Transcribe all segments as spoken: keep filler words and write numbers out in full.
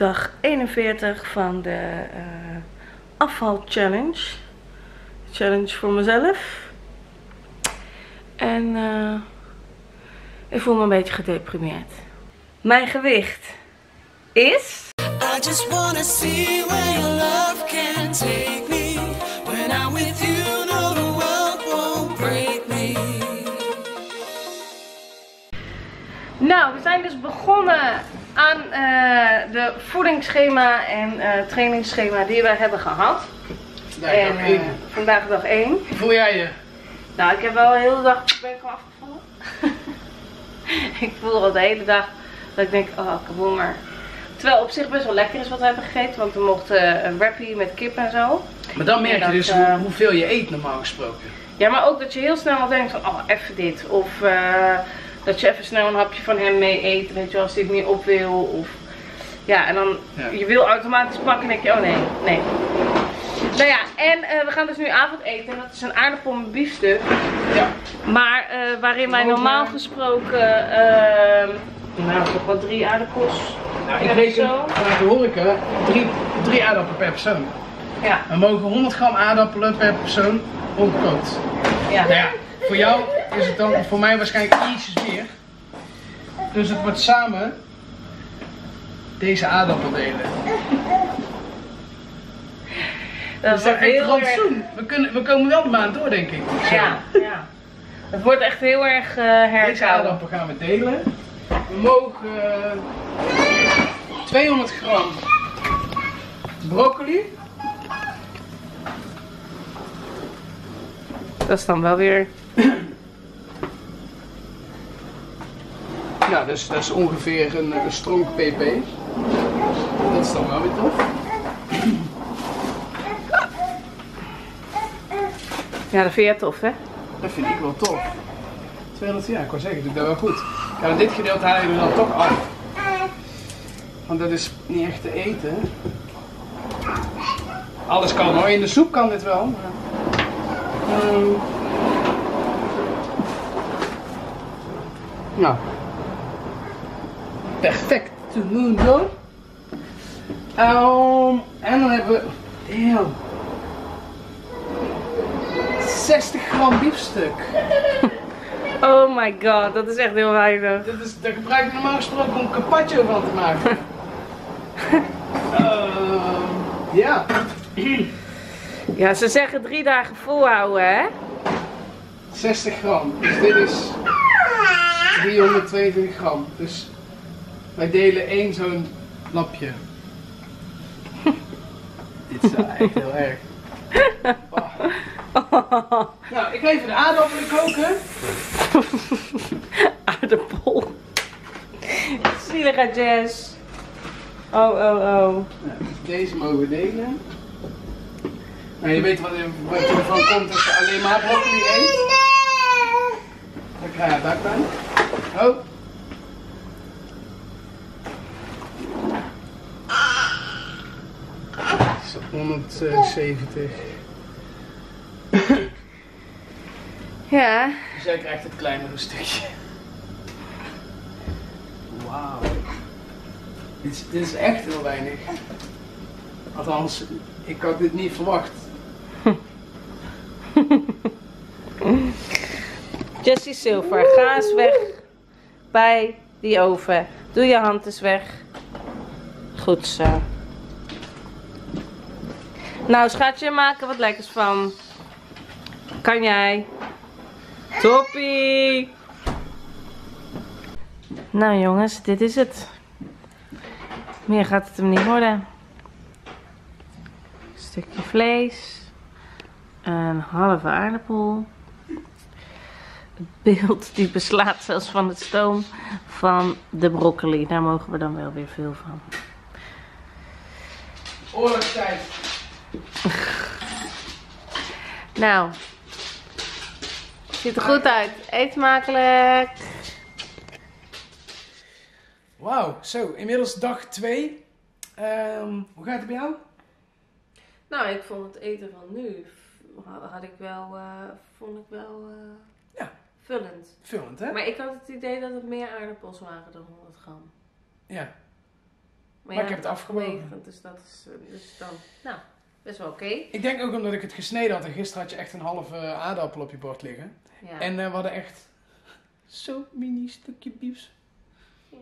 dag eenenveertig van de uh, afval challenge. Challenge voor mezelf. En uh, ik voel me een beetje gedeprimeerd. Mijn gewicht is... I just wanna see where your love can take me. When I'm with you, no, the world won't break me. Nou, we zijn dus begonnen aan uh, de voedingsschema en uh, trainingsschema die wij hebben gehad. Vandaag en, dag één. Uh, vandaag dag één. Hoe voel jij je? Nou, ik heb wel de hele dag, ben ik gewoon afgevallen. Ik voel al de hele dag dat ik denk, oh, ik honger. Terwijl op zich best wel lekker is wat we hebben gegeten, want we mochten een wrappie met kip en zo. Maar dan merk je dat, dus hoe, hoeveel je eet normaal gesproken. Ja, maar ook dat je heel snel al denkt van, oh, even dit. Of uh, dat je even snel een hapje van hem mee eet, weet je wel, als hij het niet op wil. Of... Ja, en dan, ja. Je wil automatisch pakken en denk je, oh nee, nee. Nou ja, en uh, we gaan dus nu avondeten. Dat is een aardappel met biefstuk. Ja. Maar uh, waarin wij normaal gesproken... Uh, nou, toch wel drie aardappels. Nou, ik reken vanuit de horeca drie, drie aardappelen per persoon. Ja. We mogen honderd gram aardappelen per persoon ongekookt. Ja. Nou ja, voor jou is het dan voor mij waarschijnlijk ietsjes meer. Dus het wordt samen deze aardappel delen. Dat is dus echt heel rantsoen. We, kunnen, we komen wel de maand door, denk ik. Ja, ja. Het wordt echt heel erg uh, herkouden. Deze aardappel gaan we delen. We mogen uh, tweehonderd gram broccoli. Dat is dan wel weer... Ja, dus dat is ongeveer een, een stronk pp. Dat is dan wel weer tof. Ja, dat vind jij tof, hè? Dat vind ik wel tof. tweehonderd, ja, ik kan zeggen, doe ik dat wel goed. Ja, maar dit gedeelte halen we dan toch af. Want dat is niet echt te eten. Alles kan hoor, in de soep kan dit wel. Maar... Um... Nou. Perfect to moon door. Um, en dan hebben we... Damn. zestig gram biefstuk. Oh my god, dat is echt heel weinig. Dat, is, dat gebruik ik normaal gesproken om een carpaccio van te maken. uh, ja. Ja, ze zeggen drie dagen volhouden, hè? zestig gram. Dus dit is driehonderdtweeëntwintig gram. Dus wij delen één zo'n lapje. Dit is echt heel erg. Oh. Oh. Nou, ik ga even de aardappelen koken. Aardappel. Zielige Jess. Oh, oh, oh. Ja, deze mogen we delen. Nou, je weet wat er van komt als je alleen maar broccoli eet. Dan krijg je buikpijn. Oh. honderdzeventig. Ja. Dus jij krijgt het kleinere stukje. Wauw. Dit, dit is echt heel weinig. Althans, ik had dit niet verwacht. Jessie Silver, ga eens weg bij die oven. Doe je hand eens weg. Goed zo. Nou schatje, maak er wat lekkers van. Kan jij? Toppie! Nou jongens, dit is het. Meer gaat het hem niet worden. Een stukje vlees. Een halve aardappel. Het beeld die beslaat zelfs van het stoom van de broccoli. Daar mogen we dan wel weer veel van. Oorlogstijd. Nou, ziet er goed uit. Eet smakelijk. Wauw, zo, inmiddels dag twee. Um, hoe gaat het bij jou? Nou, ik vond het eten van nu, had ik wel, uh, vond ik wel uh, ja. vullend. Vullend, hè? Maar ik had het idee dat het meer aardappels waren dan honderd gram. Ja. Maar, maar ja, ik heb het afgewogen. Dus dat is dus dan, nou, best wel oké. Okay. Ik denk ook omdat ik het gesneden had. En gisteren had je echt een halve uh, aardappel op je bord liggen. Ja. En uh, we hadden echt zo'n mini stukje biefs. Ja.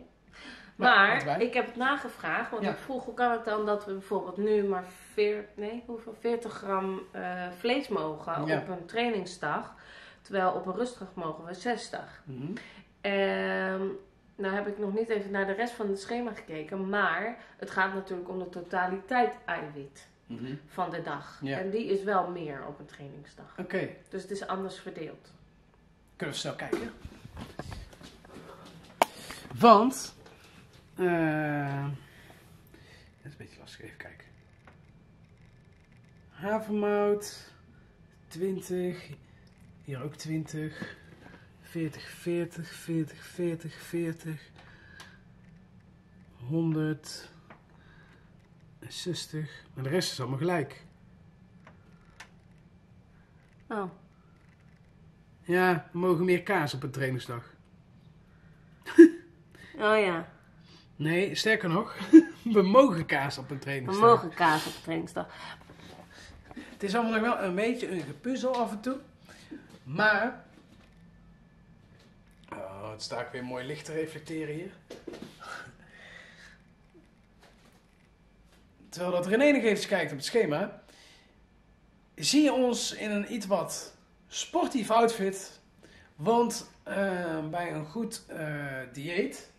Maar, maar ik heb het nagevraagd. Want ja. ik vroeg, hoe kan het dan dat we bijvoorbeeld nu maar veer, nee, hoeveel, veertig gram uh, vlees mogen ja. op een trainingsdag. Terwijl op een rustdag mogen we zestig. Mm-hmm. um, Nou heb ik nog niet even naar de rest van het schema gekeken, maar het gaat natuurlijk om de totaliteit eiwit mm-hmm. van de dag. Ja. En die is wel meer op een trainingsdag. Oké. Okay. Dus het is anders verdeeld. Kunnen we snel kijken? Want, uh, dat is een beetje lastig, even kijken. Havermout, twintig, hier ook twintig. veertig, veertig, veertig, veertig, honderd, zestig. Maar de rest is allemaal gelijk. Oh. Ja, we mogen meer kaas op een trainingsdag. Oh ja. Nee, sterker nog, we mogen kaas op een trainingsdag. We mogen kaas op een trainingsdag. Het is allemaal nog wel een beetje een gepuzzel af en toe. Maar... Oh, het sta ik weer mooi licht te reflecteren hier. Terwijl dat René nog even kijkt op het schema. Zie je ons in een iets wat sportief outfit. Want uh, bij een goed uh, dieet...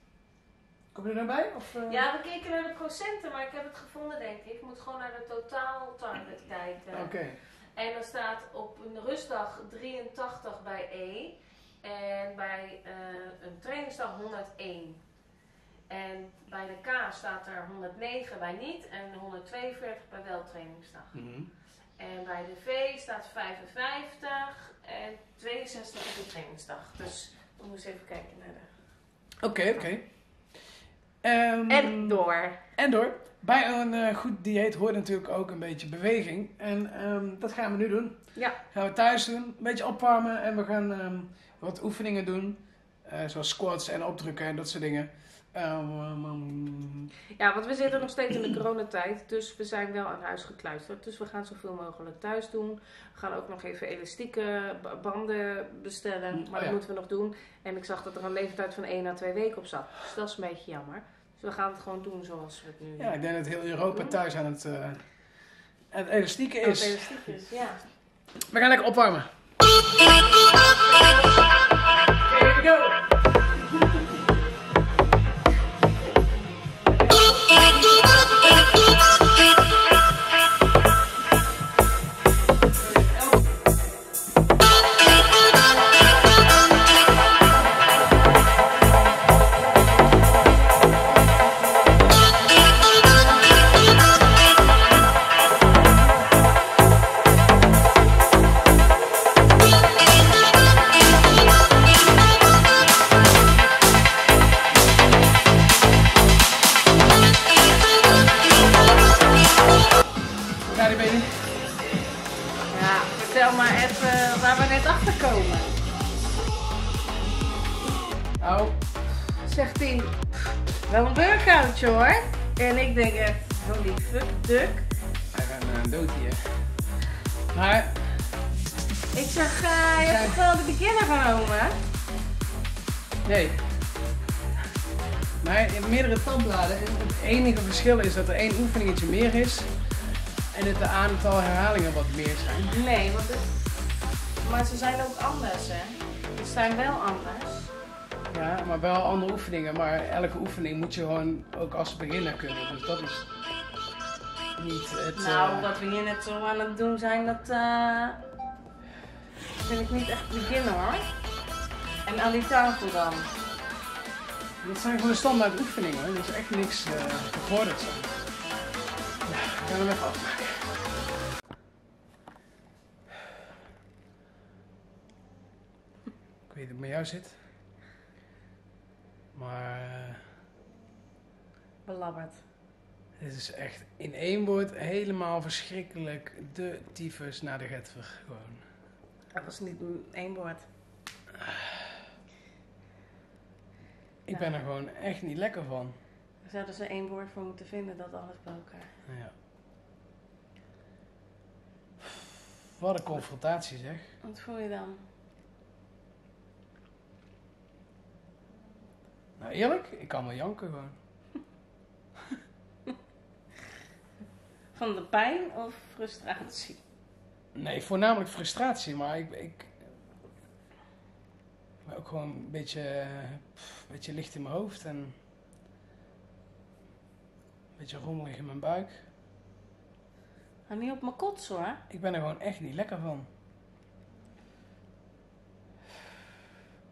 Kom je er nou bij? Of, uh... Ja, we keken naar de procenten, maar ik heb het gevonden denk ik. Ik moet gewoon naar de totaal target kijken. Oké. Okay. En dan staat op een rustdag drieëntachtig bij E... En bij uh, een trainingsdag honderdéén. En bij de K staat er honderdnegen bij niet en honderdtweeënveertig bij wel trainingsdag. Mm-hmm. En bij de V staat vijfenvijftig en tweeënzestig op de trainingsdag. Dus we moeten even kijken naar de... Oké, okay, oké. Okay. Um, en door. En door. Bij een uh, goed dieet hoort natuurlijk ook een beetje beweging. En um, dat gaan we nu doen. Ja. Gaan we thuis doen. Een beetje opwarmen en we gaan... Um, wat oefeningen doen, uh, zoals squats en opdrukken en dat soort dingen. Um, um... Ja, want we zitten nog steeds in de coronatijd, dus we zijn wel aan huis gekluisterd. Dus we gaan zoveel mogelijk thuis doen. We gaan ook nog even elastieke banden bestellen, maar oh, dat ja. moeten we nog doen. En ik zag dat er een leeftijd van één à twee weken op zat, dus dat is een beetje jammer. Dus we gaan het gewoon doen zoals we het nu doen. Ja, ik denk dat heel Europa thuis aan het, uh, aan het elastieke is. Aan het elastieke is, ja. We gaan lekker opwarmen. Here we go! Hoor. En ik denk echt, holy fuck, duk. Hij gaat naar een dood hier. Maar... Ik zeg, uh, je hebt toch wel de beginner genomen? Nee. Maar je hebt meerdere tabbladen. En het enige verschil is dat er één oefeningetje meer is. En dat de aantal herhalingen wat meer zijn. Nee, want het... maar ze zijn ook anders hè. Ze zijn wel anders. Ja, maar wel andere oefeningen. Maar elke oefening moet je gewoon ook als beginner kunnen. Dus dat is niet het... Nou, uh... wat we hier net zo aan het doen zijn, dat uh... vind ik niet echt beginner hoor. En aan die tafel dan. Dit zijn gewoon de standaard oefeningen hoor. Er is echt niks uh, gevorderd. Nou, ik ga hem even afmaken. Ik weet niet hoe het met jou zit. Maar... Belabberd. Dit is echt in één woord helemaal verschrikkelijk de tyfus naar de getver. Gewoon. Dat was niet in één woord. Ik nou. ben er gewoon echt niet lekker van. zouden ze één woord voor moeten vinden, dat alles bij elkaar. Ja. Wat een confrontatie, zeg. Wat voel je dan? Nou, eerlijk, ik kan wel janken gewoon. Van de pijn of frustratie? Nee, voornamelijk frustratie, maar ik... ik maar ook gewoon een beetje, pff, een beetje licht in mijn hoofd en... een beetje rommelig in mijn buik. Maar niet op mijn kots, hoor. Ik ben er gewoon echt niet lekker van.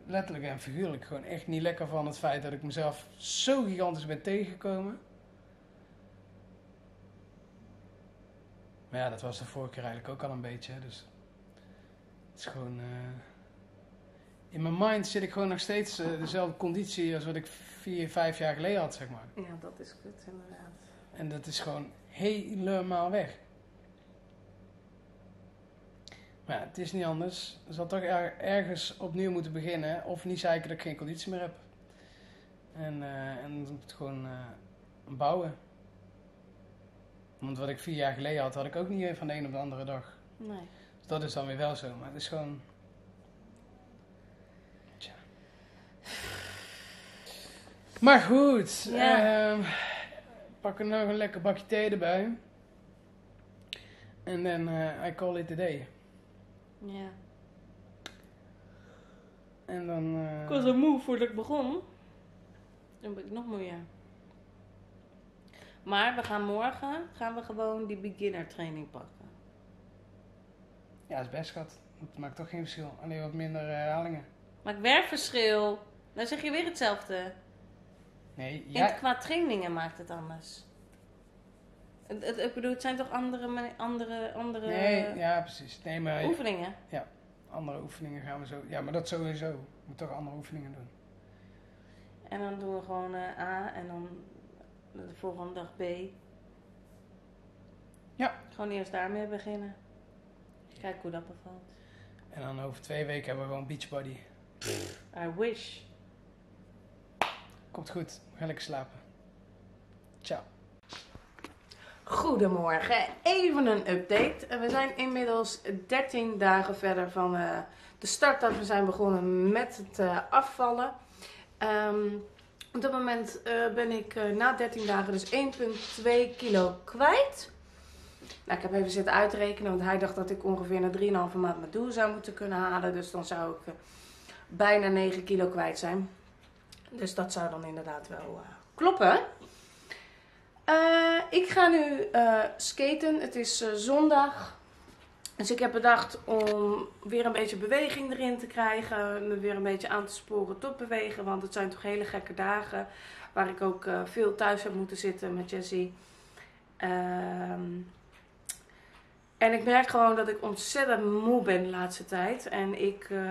Letterlijk en figuurlijk gewoon echt niet lekker van het feit dat ik mezelf zo gigantisch ben tegengekomen. Maar ja, dat was de vorige keer eigenlijk ook al een beetje. Dus het is gewoon... Uh... in mijn mind zit ik gewoon nog steeds uh, dezelfde conditie als wat ik vier, vijf jaar geleden had, zeg maar. Ja, dat is kut, inderdaad. En dat is gewoon helemaal weg. Maar ja, het is niet anders. Ik zal toch ergens opnieuw moeten beginnen. Of niet zeiken dat ik geen conditie meer heb. En, uh, en moet het gewoon uh, bouwen. Want wat ik vier jaar geleden had, had ik ook niet van de een op de andere dag. Nee. Dus dat is dan weer wel zo. Maar het is gewoon... Tja. Maar goed. Ja. Uh, pak er nog een lekker bakje thee erbij. En dan uh, I call it a day. Ja. En dan... Uh... Ik was al moe voordat ik begon. Dan ben ik nog moeier. Maar we gaan morgen gaan we gewoon die beginner training pakken. Ja, dat is best, schat. Dat maakt toch geen verschil. Alleen wat minder herhalingen. Maakt werkverschil. Dan zeg je weer hetzelfde. Nee, jij... Qua trainingen maakt het anders. Het, het, ik bedoel, het zijn toch andere... andere, andere nee, ja, precies. Nee, maar, oefeningen? Ja, andere oefeningen gaan we zo... Ja, maar dat sowieso. We moeten toch andere oefeningen doen. En dan doen we gewoon uh, A en dan... de volgende dag B. Ja. Gewoon eerst daarmee beginnen. Kijk hoe dat bevalt. En dan over twee weken hebben we gewoon Beachbody. I wish. Komt goed. We gaan lekker slapen. Ciao. Goedemorgen. Even een update. We zijn inmiddels dertien dagen verder van uh, de start dat we zijn begonnen met het uh, afvallen. Um, Op dat moment uh, ben ik uh, na dertien dagen dus één komma twee kilo kwijt. Nou, ik heb even zitten uitrekenen, want hij dacht dat ik ongeveer na drie komma vijf maand mijn doel zou moeten kunnen halen. Dus dan zou ik uh, bijna negen kilo kwijt zijn. Dus dat zou dan inderdaad wel uh, kloppen. Uh, ik ga nu uh, skaten. Het is uh, zondag. Dus ik heb bedacht om weer een beetje beweging erin te krijgen. Me weer een beetje aan te sporen tot bewegen. Want het zijn toch hele gekke dagen. Waar ik ook uh, veel thuis heb moeten zitten met Jessie. Um, en ik merk gewoon dat ik ontzettend moe ben de laatste tijd. En ik, uh,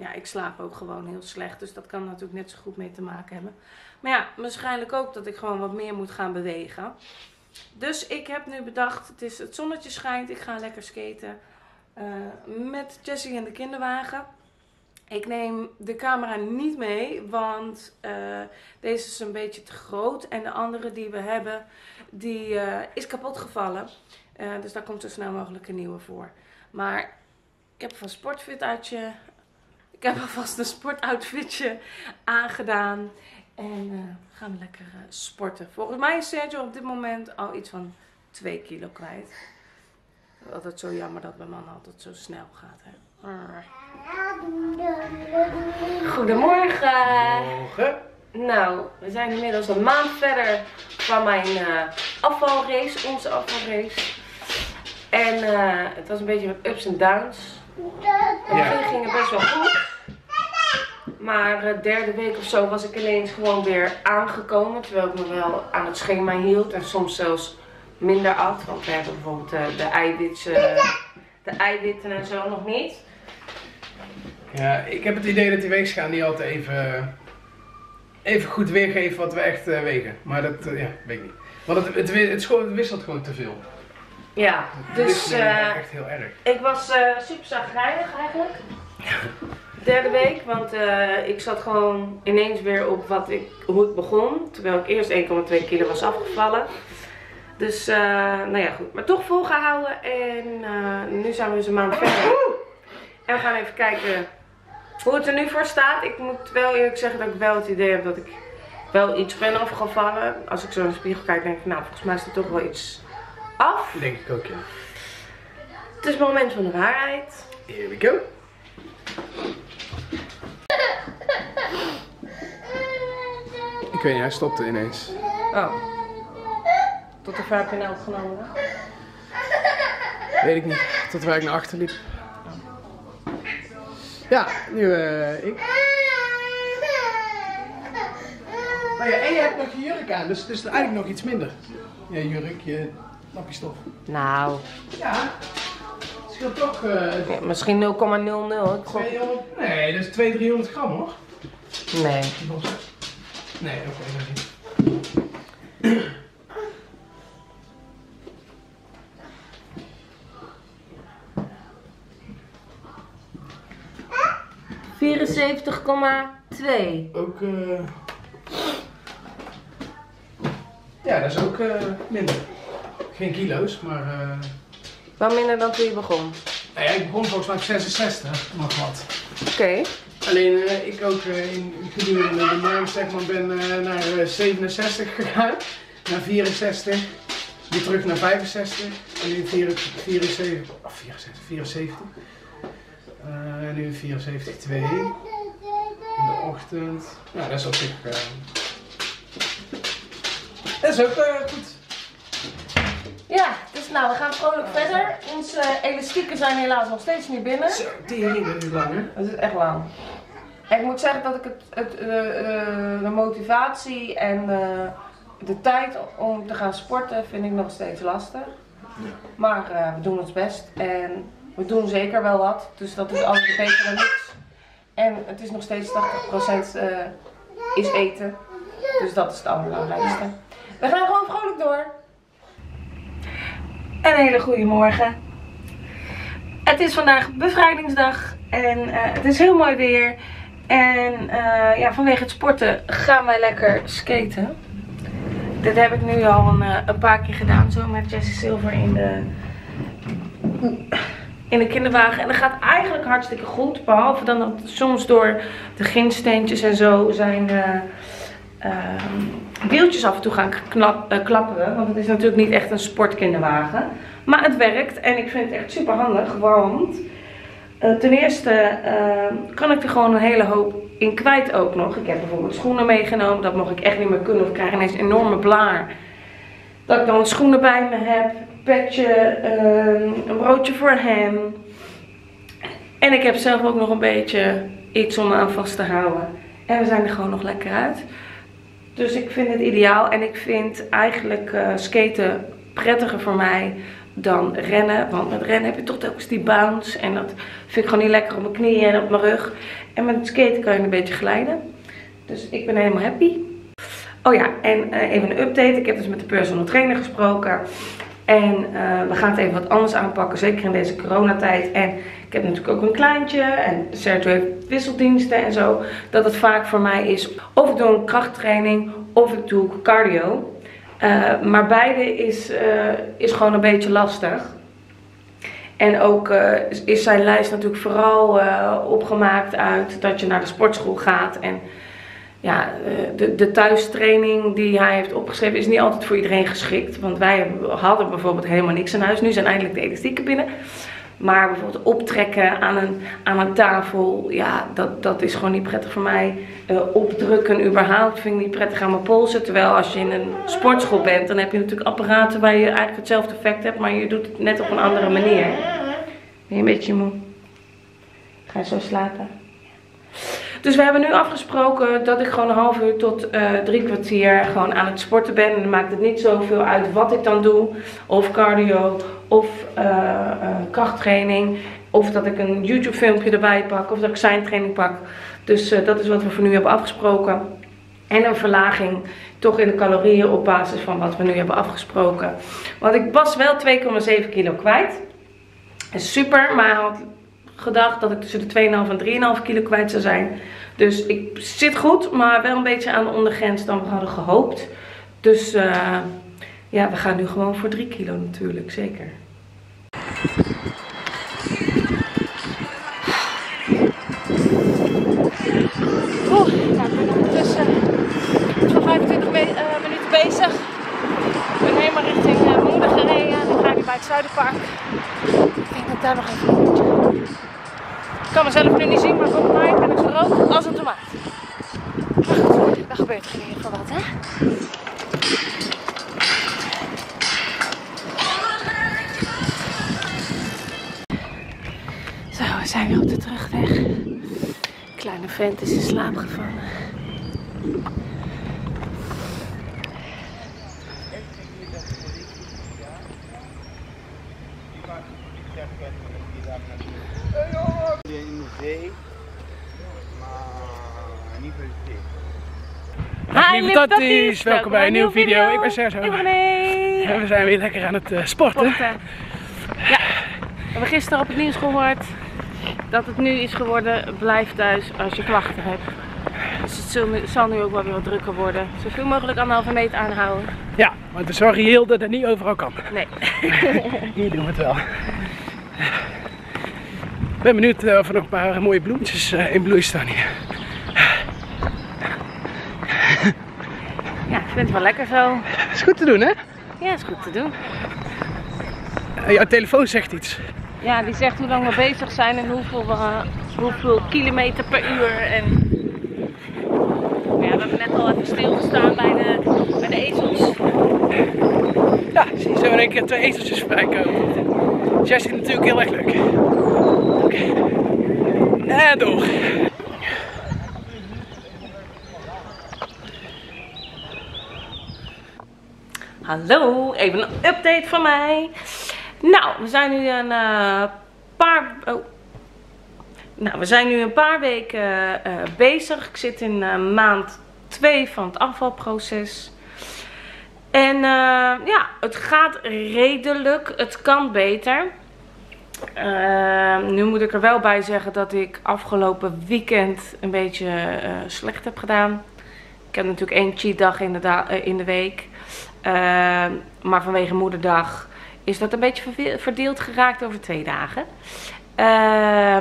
ja, ik slaap ook gewoon heel slecht. Dus dat kan natuurlijk net zo goed mee te maken hebben. Maar ja, waarschijnlijk ook dat ik gewoon wat meer moet gaan bewegen. Dus ik heb nu bedacht, het, is, het zonnetje schijnt, ik ga lekker skaten uh, met Jessie in de kinderwagen. Ik neem de camera niet mee, want uh, deze is een beetje te groot. En de andere die we hebben, die uh, is kapot gevallen. Uh, dus daar komt zo snel mogelijk een nieuwe voor. Maar ik heb van Sportfit uitje, ik heb alvast een sportoutfitje aangedaan. En uh, gaan we lekker uh, sporten. Volgens mij is Sergio op dit moment al iets van twee kilo kwijt. Altijd zo jammer dat mijn man altijd zo snel gaat. Hè? Goedemorgen. Goedemorgen. Nou, we zijn inmiddels een maand verder van mijn uh, afvalrace, onze afvalrace. En uh, het was een beetje met ups en downs. Het ja. ging het best wel goed. Maar de derde week of zo was ik ineens gewoon weer aangekomen. Terwijl ik me wel aan het schema hield. En soms zelfs minder af. Want we hebben bijvoorbeeld de, de, eiwitten, de eiwitten en zo nog niet. Ja, ik heb het idee dat die weegschaal niet altijd even, even goed weergeeft wat we echt wegen. Maar dat ja, weet ik niet. Want het, het, het, het wisselt gewoon te veel. Ja, het dus uh, echt heel erg. Ik was uh, super zagrijnig eigenlijk. derde week, want uh, ik zat gewoon ineens weer op wat ik, hoe ik begon. Terwijl ik eerst één komma twee kilo was afgevallen. Dus, uh, nou ja, goed. Maar toch volgehouden en uh, nu zijn we dus een maand verder. En we gaan even kijken hoe het er nu voor staat. Ik moet wel eerlijk zeggen dat ik wel het idee heb dat ik wel iets ben afgevallen. Als ik zo in de spiegel kijk, denk ik, nou, volgens mij is er toch wel iets af. Denk ik ook, ja. Het is het moment van de waarheid. Here we go. Ik weet niet, hij stopte ineens. Oh. Tot de vaak in elk genomen. Weet ik niet. Tot waar ik naar achter liep. Ja, nu uh, ik. Nou ja, en je hebt nog je jurk aan, dus het is eigenlijk nog iets minder. Je jurk, je lapje stof. Nou. Ja. Het scheelt toch... Uh, ja, misschien nul komma nul nul. Nee, dat is tweehonderd, driehonderd gram hoor. Nee. Nee, oké, nog niet. vierenzeventig komma twee. Ook, uh... ja, dat is ook uh, minder. Geen kilo's, maar... Uh... Wel minder dan toen je begon? Nou ja, ik begon volgens mij op zesenzestig, nog wat. Oké. Okay. Alleen uh, ik ook uh, in gedurende de maand zeg maar, ben uh, naar uh, zevenenzestig gegaan, naar vierenzestig, weer terug naar vijfenzestig en nu vierenzeventig, vierenzeventig, vierenzeventig. Uh, en nu vierenzeventig komma twee in de ochtend. Nou, dat is op zich. Uh... Dat is ook uh, goed. Ja, dus nou, we gaan vrolijk verder. Onze uh, elastieken zijn helaas nog steeds niet binnen. Zo, die ringen is lang, hè? Dat is echt lang. En ik moet zeggen dat ik het, het, uh, uh, de motivatie en uh, de tijd om te gaan sporten vind ik nog steeds lastig. Ja. Maar uh, we doen ons best en we doen zeker wel wat. Dus dat is altijd beter dan niks. En het is nog steeds tachtig procent uh, is eten. Dus dat is het allerbelangrijkste. We gaan gewoon vrolijk door. Een hele goede morgen. Het is vandaag bevrijdingsdag en uh, het is heel mooi weer. En uh, ja, vanwege het sporten gaan wij lekker skaten. Dit heb ik nu al een, uh, een paar keer gedaan, zo met Jessie Silver in de, in de kinderwagen. En dat gaat eigenlijk hartstikke goed, behalve dan dat soms door de grindsteentjes en zo zijn... Uh, Uh, wieltjes af en toe gaan knap, uh, klappen, want het is natuurlijk niet echt een sportkinderwagen. Maar het werkt en ik vind het echt super handig, want uh, ten eerste uh, kan ik er gewoon een hele hoop in kwijt ook nog. Ik heb bijvoorbeeld schoenen meegenomen, dat mocht ik echt niet meer kunnen, of ik krijg ineens een enorme blaar. Dat ik dan schoenen bij me heb, petje, uh, een broodje voor hem. En ik heb zelf ook nog een beetje iets om aan vast te houden. En we zijn er gewoon nog lekker uit. Dus ik vind het ideaal en ik vind eigenlijk uh, skaten prettiger voor mij dan rennen. Want met rennen heb je toch telkens die bounce en dat vind ik gewoon niet lekker op mijn knieën en op mijn rug. En met skaten kan je een beetje glijden. Dus ik ben helemaal happy. Oh ja, en uh, even een update. Ik heb dus met de personal trainer gesproken. En uh, we gaan het even wat anders aanpakken, zeker in deze coronatijd. En ik heb natuurlijk ook een kleintje en Sergio heeft wisseldiensten en zo. Dat het vaak voor mij is of ik doe een krachttraining of ik doe cardio. Uh, maar beide is, uh, is gewoon een beetje lastig. En ook uh, is zijn lijst natuurlijk vooral uh, opgemaakt uit dat je naar de sportschool gaat. En ja, de, de thuistraining die hij heeft opgeschreven is niet altijd voor iedereen geschikt. Want wij hadden bijvoorbeeld helemaal niks in huis. Nu zijn eindelijk de elastieken binnen. Maar bijvoorbeeld optrekken aan een, aan een tafel, ja, dat, dat is gewoon niet prettig voor mij. Uh, opdrukken überhaupt vind ik niet prettig aan mijn polsen. Terwijl als je in een sportschool bent, dan heb je natuurlijk apparaten waar je eigenlijk hetzelfde effect hebt. Maar je doet het net op een andere manier. Ben je een beetje moe? Ga je zo slapen? Dus we hebben nu afgesproken dat ik gewoon een half uur tot uh, drie kwartier gewoon aan het sporten ben. En dan maakt het niet zoveel uit wat ik dan doe. Of cardio, of uh, uh, krachttraining. Of dat ik een YouTube filmpje erbij pak. Of dat ik zijn training pak. Dus uh, dat is wat we voor nu hebben afgesproken. En een verlaging toch in de calorieën op basis van wat we nu hebben afgesproken. Want ik was wel twee komma zeven kilo kwijt. Super, maar had gedacht dat ik tussen de twee komma vijf en drie komma vijf kilo kwijt zou zijn. Dus ik zit goed, maar wel een beetje aan de ondergrens dan we hadden gehoopt. Dus uh, ja, we gaan nu gewoon voor drie kilo natuurlijk, zeker. Bezig. Ik ben helemaal richting Woerden uh, gereden en dan ga ik bij het Zuidenpark. Ik denk dat daar nog even een uurtje gaat. Ik kan mezelf nu niet zien, maar volgens mij ben ik zo rood als een tomaat. Maar goed, daar gebeurt er in ieder geval wat, hè? Zo, we zijn weer op de terugweg. Kleine vent is in slaap gevallen. Hi, Liptatties! Welkom bij een nieuwe video. video. Ik ben Sergio. Ik ben René. En we zijn weer lekker aan het uh, sporten. sporten. Ja. We hebben gisteren op het nieuws gehoord dat het nu is geworden: blijf thuis als je klachten hebt. Dus het zal nu, zal nu ook wel weer wat drukker worden. Zoveel mogelijk anderhalve meter aanhouden. Ja, want de zorg heel dat het niet overal kan. Nee. Hier doen we het wel. Ik ben benieuwd of er nog een paar mooie bloemetjes in bloei staan hier. Ja, ik vind het wel lekker zo. Is goed te doen, hè? Ja, is goed te doen. Jouw telefoon zegt iets. Ja, die zegt hoe lang we bezig zijn en hoeveel, uh, hoeveel kilometer per uur. En... Ja, we hebben net al even stilgestaan bij de, bij de ezels. Ja, ik zie zo in één keer twee ezeltjes voorbij komen. Jessie natuurlijk heel erg leuk. En door. Hallo, even een update van mij. Nou, we zijn nu een uh, paar... Oh. Nou, we zijn nu een paar weken uh, bezig. Ik zit in uh, maand twee van het afvalproces. En uh, ja, het gaat redelijk. Het kan beter. Uh, nu moet ik er wel bij zeggen dat ik afgelopen weekend een beetje uh, slecht heb gedaan. Ik heb natuurlijk één cheatdag in de, uh, in de week. Uh, maar vanwege moederdag is dat een beetje verdeeld geraakt over twee dagen.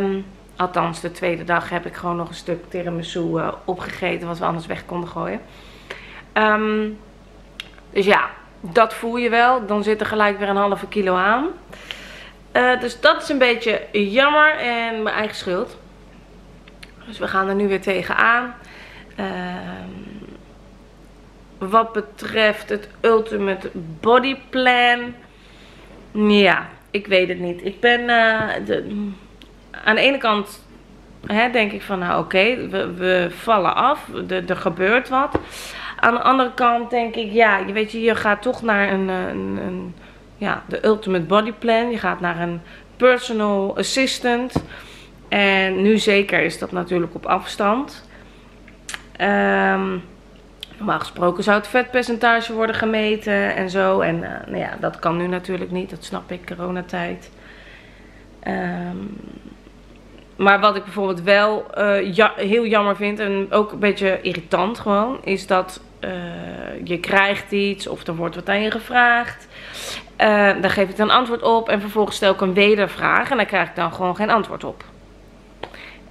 Uh, althans, de tweede dag heb ik gewoon nog een stuk tiramisu uh, opgegeten wat we anders weg konden gooien. Um, dus ja, dat voel je wel. Dan zit er gelijk weer een halve kilo aan. Uh, dus dat is een beetje jammer en mijn eigen schuld. Dus we gaan er nu weer tegenaan. Uh, wat betreft het Ultimate Body Plan. Ja, ik weet het niet. Ik ben uh, de, aan de ene kant hè, denk ik van nou oké, okay, we, we vallen af. Er gebeurt wat. Aan de andere kant denk ik ja, je weet je, je gaat toch naar een... een, een Ja, de Ultimate Body Plan. Je gaat naar een personal assistant. En nu zeker is dat natuurlijk op afstand. Um, normaal gesproken zou het vetpercentage worden gemeten en zo. En uh, nou ja, dat kan nu natuurlijk niet. Dat snap ik, coronatijd. Um, maar wat ik bijvoorbeeld wel uh, ja, heel jammer vind en ook een beetje irritant gewoon, is dat uh, je krijgt iets of er wordt wat aan je gevraagd. Uh, daar geef ik dan antwoord op en vervolgens stel ik een wedervraag en daar krijg ik dan gewoon geen antwoord op.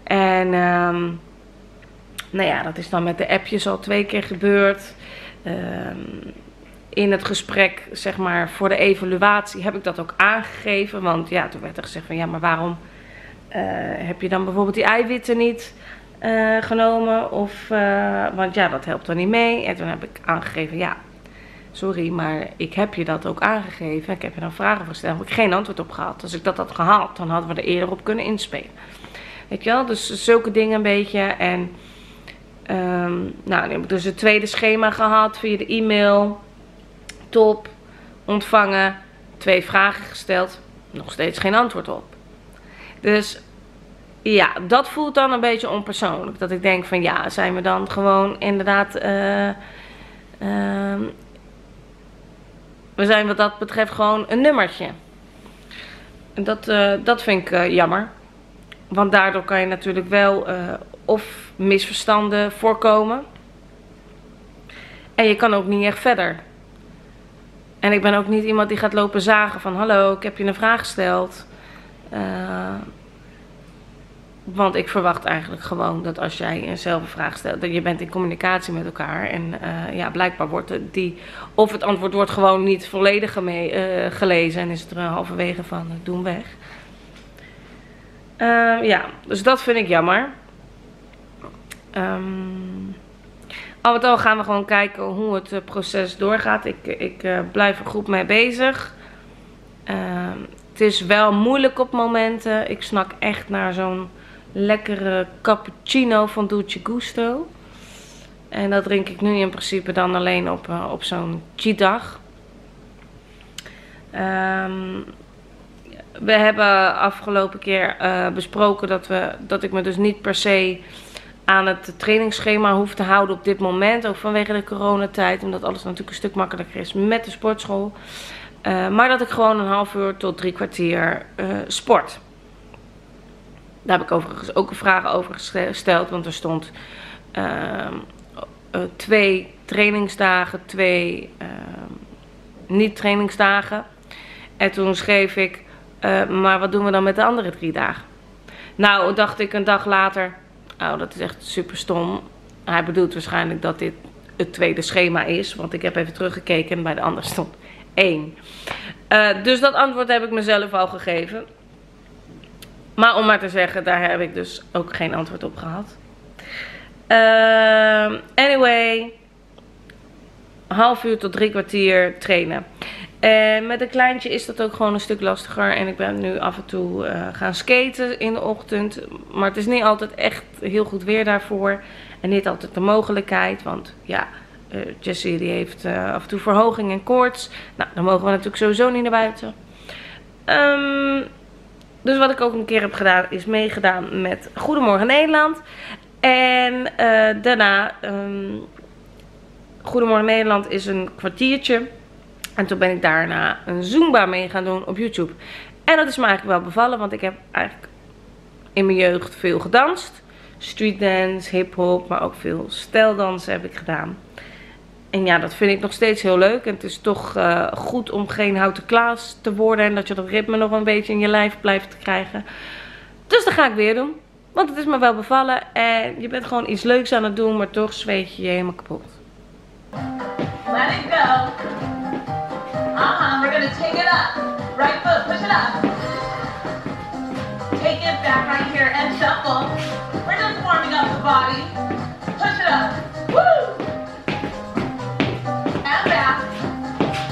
En um, nou ja, dat is dan met de appjes al twee keer gebeurd. Uh, in het gesprek, zeg maar, voor de evaluatie heb ik dat ook aangegeven. Want ja, toen werd er gezegd van ja, maar waarom uh, heb je dan bijvoorbeeld die eiwitten niet uh, genomen? Of, uh, want ja, dat helpt dan niet mee. En toen heb ik aangegeven ja. Sorry, maar ik heb je dat ook aangegeven. Ik heb je dan vragen voor gesteld, maar ik heb geen antwoord op gehad. Als ik dat had gehaald, dan hadden we er eerder op kunnen inspelen. Weet je wel? Dus zulke dingen een beetje. En um, nou, nu heb ik dus het tweede schema gehad via de e-mail. Top, ontvangen, twee vragen gesteld, nog steeds geen antwoord op. Dus ja, dat voelt dan een beetje onpersoonlijk. Dat ik denk van ja, zijn we dan gewoon inderdaad... Uh, um, We zijn wat dat betreft gewoon een nummertje. En dat, uh, dat vind ik uh, jammer. Want daardoor kan je natuurlijk wel uh, of misverstanden voorkomen. En je kan ook niet echt verder. En ik ben ook niet iemand die gaat lopen zagen van hallo, ik heb je een vraag gesteld. Uh, want ik verwacht eigenlijk gewoon dat als jij eenzelfde vraag stelt, dat je bent in communicatie met elkaar. En uh, ja, blijkbaar wordt het die, of het antwoord wordt gewoon niet volledig geme- uh, gelezen en is het er halverwege van uh, doen weg. Uh, ja, dus dat vind ik jammer. Um, al met al gaan we gewoon kijken hoe het uh, proces doorgaat. Ik, ik uh, blijf er goed mee bezig. Uh, het is wel moeilijk op momenten. Ik snak echt naar zo'n lekkere cappuccino van Dolce Gusto. En dat drink ik nu in principe dan alleen op, uh, op zo'n cheatdag. Um, We hebben afgelopen keer uh, besproken dat, we, dat ik me dus niet per se aan het trainingsschema hoef te houden op dit moment. Ook vanwege de coronatijd, omdat alles natuurlijk een stuk makkelijker is met de sportschool. Uh, maar dat ik gewoon een half uur tot drie kwartier uh, sport. Daar heb ik overigens ook een vraag over gesteld, want er stond uh, uh, twee trainingsdagen, twee uh, niet-trainingsdagen. En toen schreef ik... Uh, maar wat doen we dan met de andere drie dagen? Nou, dacht ik een dag later... Oh, dat is echt super stom. Hij bedoelt waarschijnlijk dat dit het tweede schema is. Want ik heb even teruggekeken en bij de ander stond één. Uh, dus dat antwoord heb ik mezelf al gegeven. Maar om maar te zeggen, daar heb ik dus ook geen antwoord op gehad. Uh, anyway. Half uur tot drie kwartier trainen. En met een kleintje is dat ook gewoon een stuk lastiger. En ik ben nu af en toe uh, gaan skaten in de ochtend. Maar het is niet altijd echt heel goed weer daarvoor. En niet altijd de mogelijkheid. Want ja, uh, Jessie die heeft uh, af en toe verhoging en koorts. Nou, dan mogen we natuurlijk sowieso niet naar buiten. Um, dus wat ik ook een keer heb gedaan is meegedaan met Goedemorgen Nederland. En uh, daarna... Um, Goedemorgen Nederland is een kwartiertje. En toen ben ik daarna een Zumba mee gaan doen op YouTube. En dat is me eigenlijk wel bevallen. Want ik heb eigenlijk in mijn jeugd veel gedanst. Streetdance, hiphop, maar ook veel stijldansen heb ik gedaan. En ja, dat vind ik nog steeds heel leuk. En het is toch uh, goed om geen houten klaas te worden. En dat je dat ritme nog een beetje in je lijf blijft krijgen. Dus dat ga ik weer doen. Want het is me wel bevallen. En je bent gewoon iets leuks aan het doen. Maar toch zweet je je helemaal kapot. Let it go. Uh-huh, we're gonna take it up. Right foot, push it up. Take it back right here and shuffle. We're just warming up the body. Push it up. Woo! And back.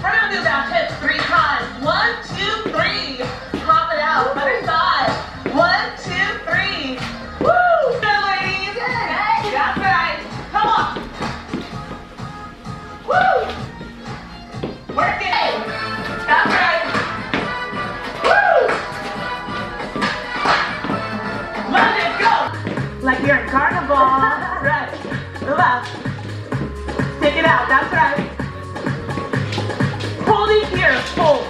We're gonna do back hips three times. One, two, three. Pop it out. Other side. One, two, three. Woo! Good, ladies. Okay, that's right. Come on. Woo! Work it! That's right! Woo! Let it go! Like you're in carnival! Right! Left! Take it out! That's right! Hold it here! Hold!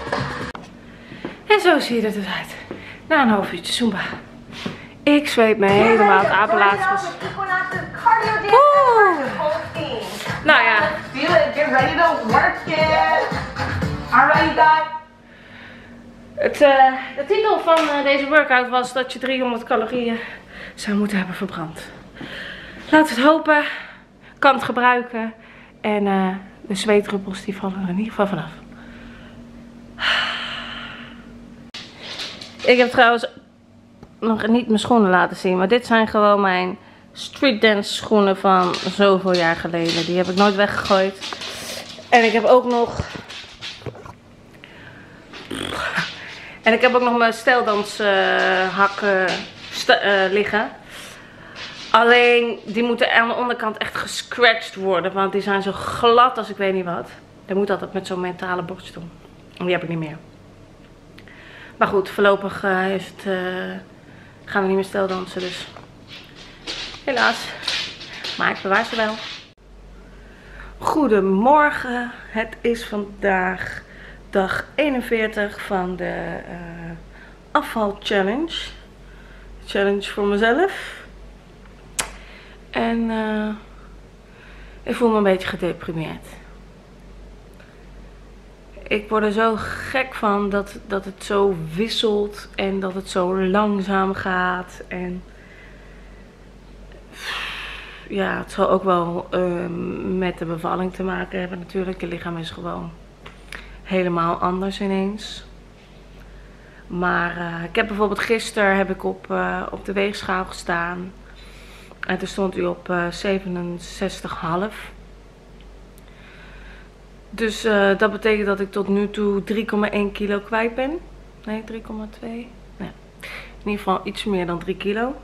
En zo ziet het eruit. Na een half uurtje Zumba. Ik zweet me helemaal het apenlaatst. Nou ja. Feel it, get ready to work it. Alright guys. Het, uh, de titel van uh, deze workout was dat je driehonderd calorieën zou moeten hebben verbrand. Laten we het hopen. Kan het gebruiken. En uh, de zweetruppels die vallen er in ieder geval vanaf. Ik heb trouwens nog niet mijn schoenen laten zien. Maar dit zijn gewoon mijn... streetdance schoenen van zoveel jaar geleden. Die heb ik nooit weggegooid. En ik heb ook nog... En ik heb ook nog mijn stijldanshakken uh, st uh, liggen. Alleen, die moeten aan de onderkant echt gescratcht worden. Want die zijn zo glad als ik weet niet wat. Dan moet altijd met zo'n mentale borst doen. En die heb ik niet meer. Maar goed, voorlopig uh, is het, uh, gaan we niet meer stijldansen dus. Helaas, maar ik bewaar ze wel. Goedemorgen, het is vandaag dag eenenveertig van de uh, afvalchallenge. challenge voor mezelf. En uh, ik voel me een beetje gedeprimeerd. Ik word er zo gek van dat, dat het zo wisselt en dat het zo langzaam gaat. En ja, het zal ook wel uh, met de bevalling te maken hebben natuurlijk. Je lichaam is gewoon helemaal anders ineens. Maar uh, ik heb bijvoorbeeld gisteren heb ik op, uh, op de weegschaal gestaan. En toen stond u op uh, zevenenzestig komma vijf. Dus uh, dat betekent dat ik tot nu toe drie komma één kilo kwijt ben. Nee, drie komma twee. Nee. In ieder geval iets meer dan drie kilo.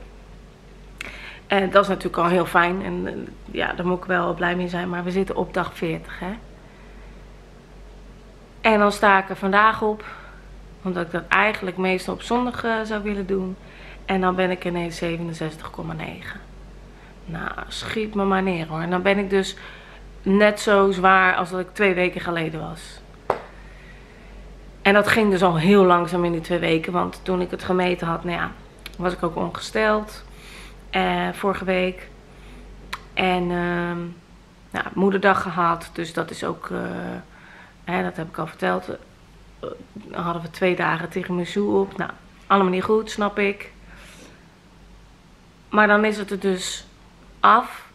En dat is natuurlijk al heel fijn. En uh, ja, daar moet ik wel blij mee zijn. Maar we zitten op dag veertig, hè. En dan sta ik er vandaag op. Omdat ik dat eigenlijk meestal op zondag uh, zou willen doen. En dan ben ik ineens zevenenzestig komma negen. Nou, schiet me maar neer hoor. En dan ben ik dus net zo zwaar als dat ik twee weken geleden was. En dat ging dus al heel langzaam in die twee weken. Want toen ik het gemeten had, nou ja, was ik ook ongesteld. Eh, vorige week. En eh, nou, moederdag gehad. Dus dat is ook, eh, eh, dat heb ik al verteld. Dan hadden we twee dagen tegen mijn zoe op. Nou, allemaal niet goed, snap ik. Maar dan is het er dus af,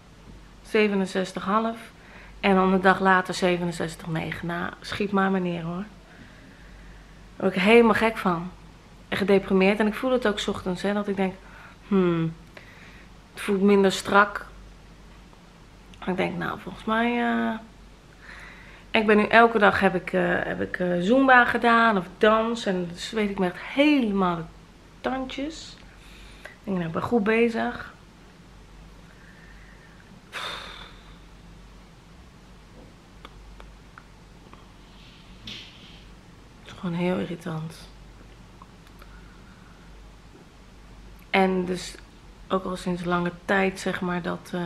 zevenenzestig komma vijf. En dan een dag later zevenenzestig komma negen. Nou, schiet maar maar neer hoor. Daar word ik helemaal gek van. En gedeprimeerd. En ik voel het ook 's ochtends, hè, dat ik denk, hmm, het voelt minder strak. En ik denk, nou, volgens mij... Uh... Ik ben nu elke dag heb ik, uh, heb ik uh, zumba gedaan of dans. En dus weet ik me echt helemaal de tandjes. Ik denk, nou, ik ben goed bezig. Gewoon heel irritant. En dus ook al sinds lange tijd zeg maar dat, uh,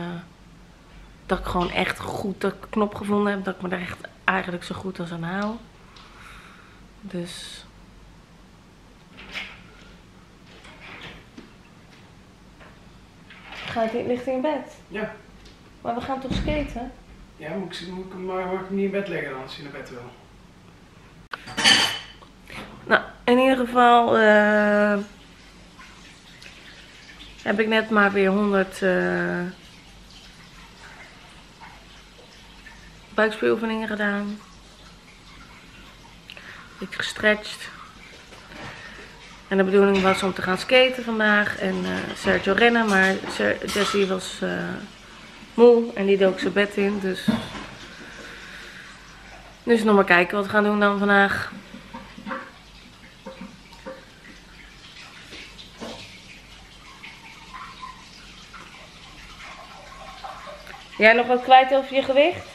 dat ik gewoon echt goed de knop gevonden heb. Dat ik me daar echt eigenlijk zo goed als aan hou. Dus. Gaat hij licht in bed? Ja. Maar we gaan toch skaten? Ja, moet ik, moet ik, maar mag ik hem niet in bed leggen dan als hij naar bed wil. Nou, in ieder geval uh, heb ik net maar weer honderd uh, buikspieroefeningen gedaan. Beetje gestretched. En de bedoeling was om te gaan skaten vandaag en uh, Sergio rennen, maar Ser Jessie was uh, moe en die dook zijn bed in. Dus nu is nog maar kijken wat we gaan doen dan vandaag. Jij nog wat kwijt over je gewicht?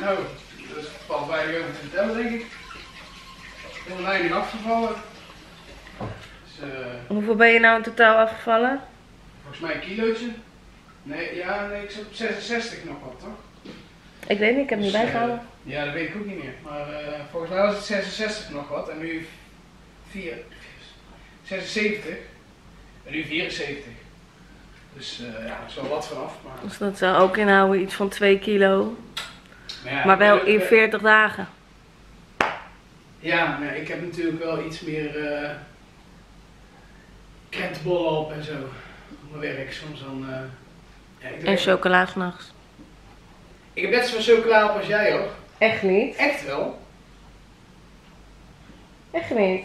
Nou, dat valt weinig over te vertellen denk ik. Ik ben weinig afgevallen. Dus, uh, hoeveel ben je nou in totaal afgevallen? Volgens mij een kilootje. Nee, ja, nee, ik zat op zesenzestig nog wat, toch? Ik weet niet, ik heb dus, niet bijgehouden. Uh, ja, dat weet ik ook niet meer. Maar uh, volgens mij was het zesenzestig nog wat en nu zesenzeventig en nu vierenzeventig. Dus uh, ja, er is wel wat vanaf. Maar... Dus dat zou ook inhouden iets van twee kilo, maar, ja, maar wel in veertig dagen. Ja, maar ik heb natuurlijk wel iets meer uh, krentenbollen op en zo. Op mijn werk soms dan... Uh, ja, ik en chocola s'nachts. Ik heb net zoveel chocola op als jij hoor. Echt niet? Echt wel. Echt niet?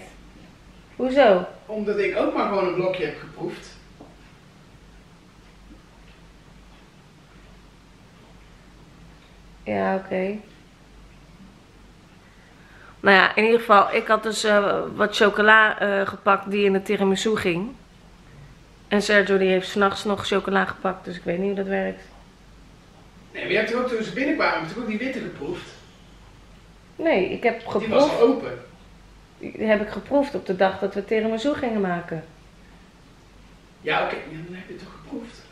Hoezo? Omdat ik ook maar gewoon een blokje heb geproefd. Ja, oké. Okay. Nou ja, in ieder geval, ik had dus uh, wat chocola uh, gepakt die in de tiramisu ging. En Sergio die heeft s'nachts nog chocola gepakt, dus ik weet niet hoe dat werkt. Nee, maar je hebt er ook toen ze binnenkwamen, heb je ook die witte geproefd? Nee, ik heb geproefd. Die was al open. Die heb ik geproefd op de dag dat we tiramisu gingen maken. Ja, oké, okay. Ja, dan heb je het toch geproefd?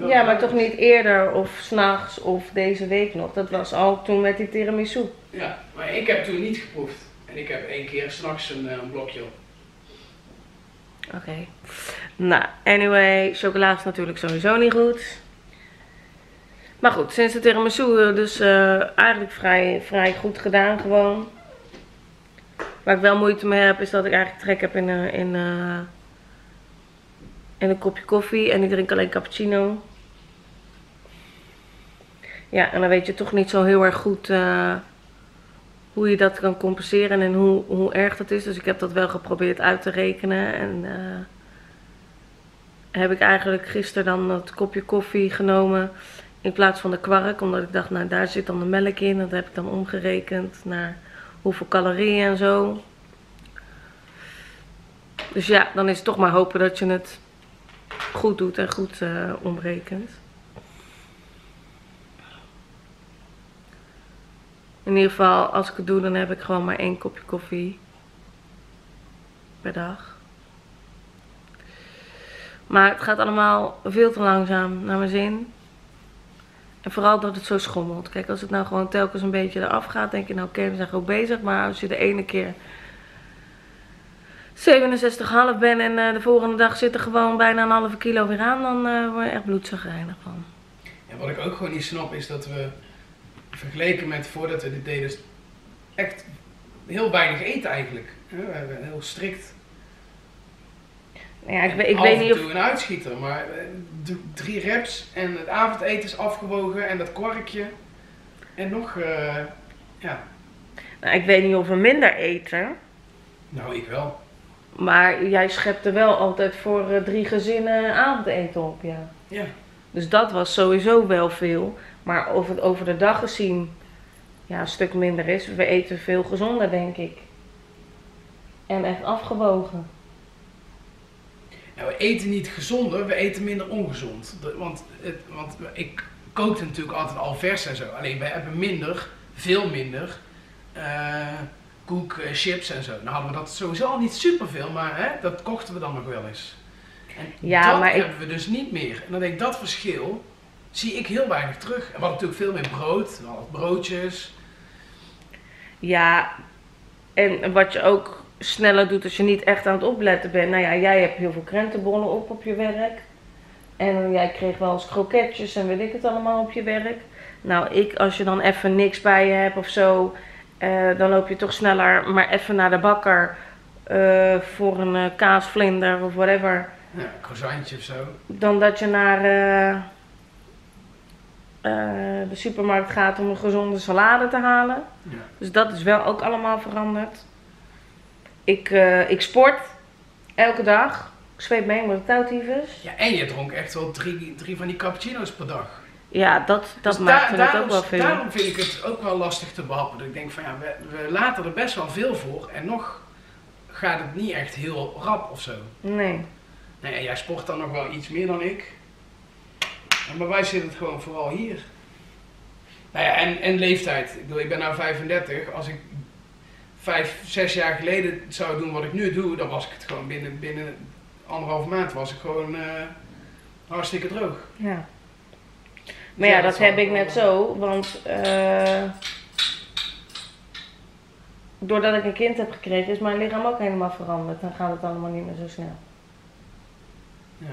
Ja, maar toch niet eerder of s'nachts of deze week nog. Dat was al toen met die tiramisu. Ja, maar ik heb toen niet geproefd. En ik heb één keer s'nachts een, een blokje op. Oké. Okay. Nou, anyway. Chocola is natuurlijk sowieso niet goed. Maar goed, sinds de tiramisu dus uh, eigenlijk vrij, vrij goed gedaan gewoon. Waar ik wel moeite mee heb is dat ik eigenlijk trek heb in, uh, in, uh, in een kopje koffie. En ik drink alleen cappuccino. Ja, en dan weet je toch niet zo heel erg goed uh, hoe je dat kan compenseren en hoe, hoe erg dat is. Dus ik heb dat wel geprobeerd uit te rekenen. En uh, heb ik eigenlijk gisteren dan dat kopje koffie genomen in plaats van de kwark. Omdat ik dacht, nou daar zit dan de melk in. Dat heb ik dan omgerekend naar hoeveel calorieën en zo. Dus ja, dan is het toch maar hopen dat je het goed doet en goed uh, omrekent. In ieder geval, als ik het doe, dan heb ik gewoon maar één kopje koffie per dag. Maar het gaat allemaal veel te langzaam naar mijn zin. En vooral dat het zo schommelt. Kijk, als het nou gewoon telkens een beetje eraf gaat, denk je nou oké, we zijn goed bezig. Maar als je de ene keer zevenenzestig komma vijf bent en uh, de volgende dag zit er gewoon bijna een halve kilo weer aan, dan uh, word je echt bloedzagrijnig van. En wat ik ook gewoon niet snap is dat we, vergeleken met voordat we dit deden, dus echt heel weinig eten eigenlijk. We hebben heel strikt. Ja, ik weet, ik weet niet of... Af en toe een uitschieter, maar drie reps en het avondeten is afgewogen en dat kwarkje en nog, uh, ja. Nou, ik weet niet of we minder eten. Nou, ik wel. Maar jij schepte wel altijd voor uh, drie gezinnen avondeten op, ja. Ja. Dus dat was sowieso wel veel. Maar over, het, over de dag gezien, ja, een stuk minder is. We eten veel gezonder, denk ik. En echt afgewogen. Nou, we eten niet gezonder, we eten minder ongezond. Want, het, want ik kookte natuurlijk altijd al vers en zo. Alleen, we hebben minder, veel minder, uh, koek, uh, chips en zo. Nou hadden we dat sowieso al niet superveel, maar hè, dat kochten we dan nog wel eens. En ja, dat maar hebben ik... we dus niet meer. En dan denk ik, dat verschil zie ik heel weinig terug. En we hadden natuurlijk veel meer brood, we hadden broodjes. Ja, en wat je ook sneller doet als je niet echt aan het opletten bent. Nou ja, jij hebt heel veel krentenbollen op op je werk. En jij kreeg wel eens kroketjes en weet ik het allemaal op je werk. Nou, ik, als je dan even niks bij je hebt of zo, eh, dan loop je toch sneller maar even naar de bakker eh, voor een uh, kaasvlinder of whatever. Ja, een croissantje of zo. Dan dat je naar Uh, Uh, de supermarkt gaat om een gezonde salade te halen. Ja. Dus dat is wel ook allemaal veranderd. Ik, uh, ik sport elke dag. Ik zweep mee met de touwtyfus. Ja, en je dronk echt wel drie, drie van die cappuccino's per dag. Ja, dat, dat dus maakt da daarom, het ook wel veel. Daarom vind ik het ook wel lastig te behappen. Ik denk van ja, we, we laten er best wel veel voor en nog gaat het niet echt heel rap of zo. Nee. Nee, en jij sport dan nog wel iets meer dan ik. Maar wij zitten het gewoon vooral hier. Nou ja, en, en leeftijd. Ik bedoel, ik ben nou vijfendertig. Als ik vijf, zes jaar geleden zou doen wat ik nu doe, dan was ik het gewoon binnen, binnen anderhalf maand was ik gewoon uh, hartstikke droog. Ja. Maar ja, ja dat, dat heb ik net zo, want uh, doordat ik een kind heb gekregen is mijn lichaam ook helemaal veranderd. Dan gaat het allemaal niet meer zo snel. Ja.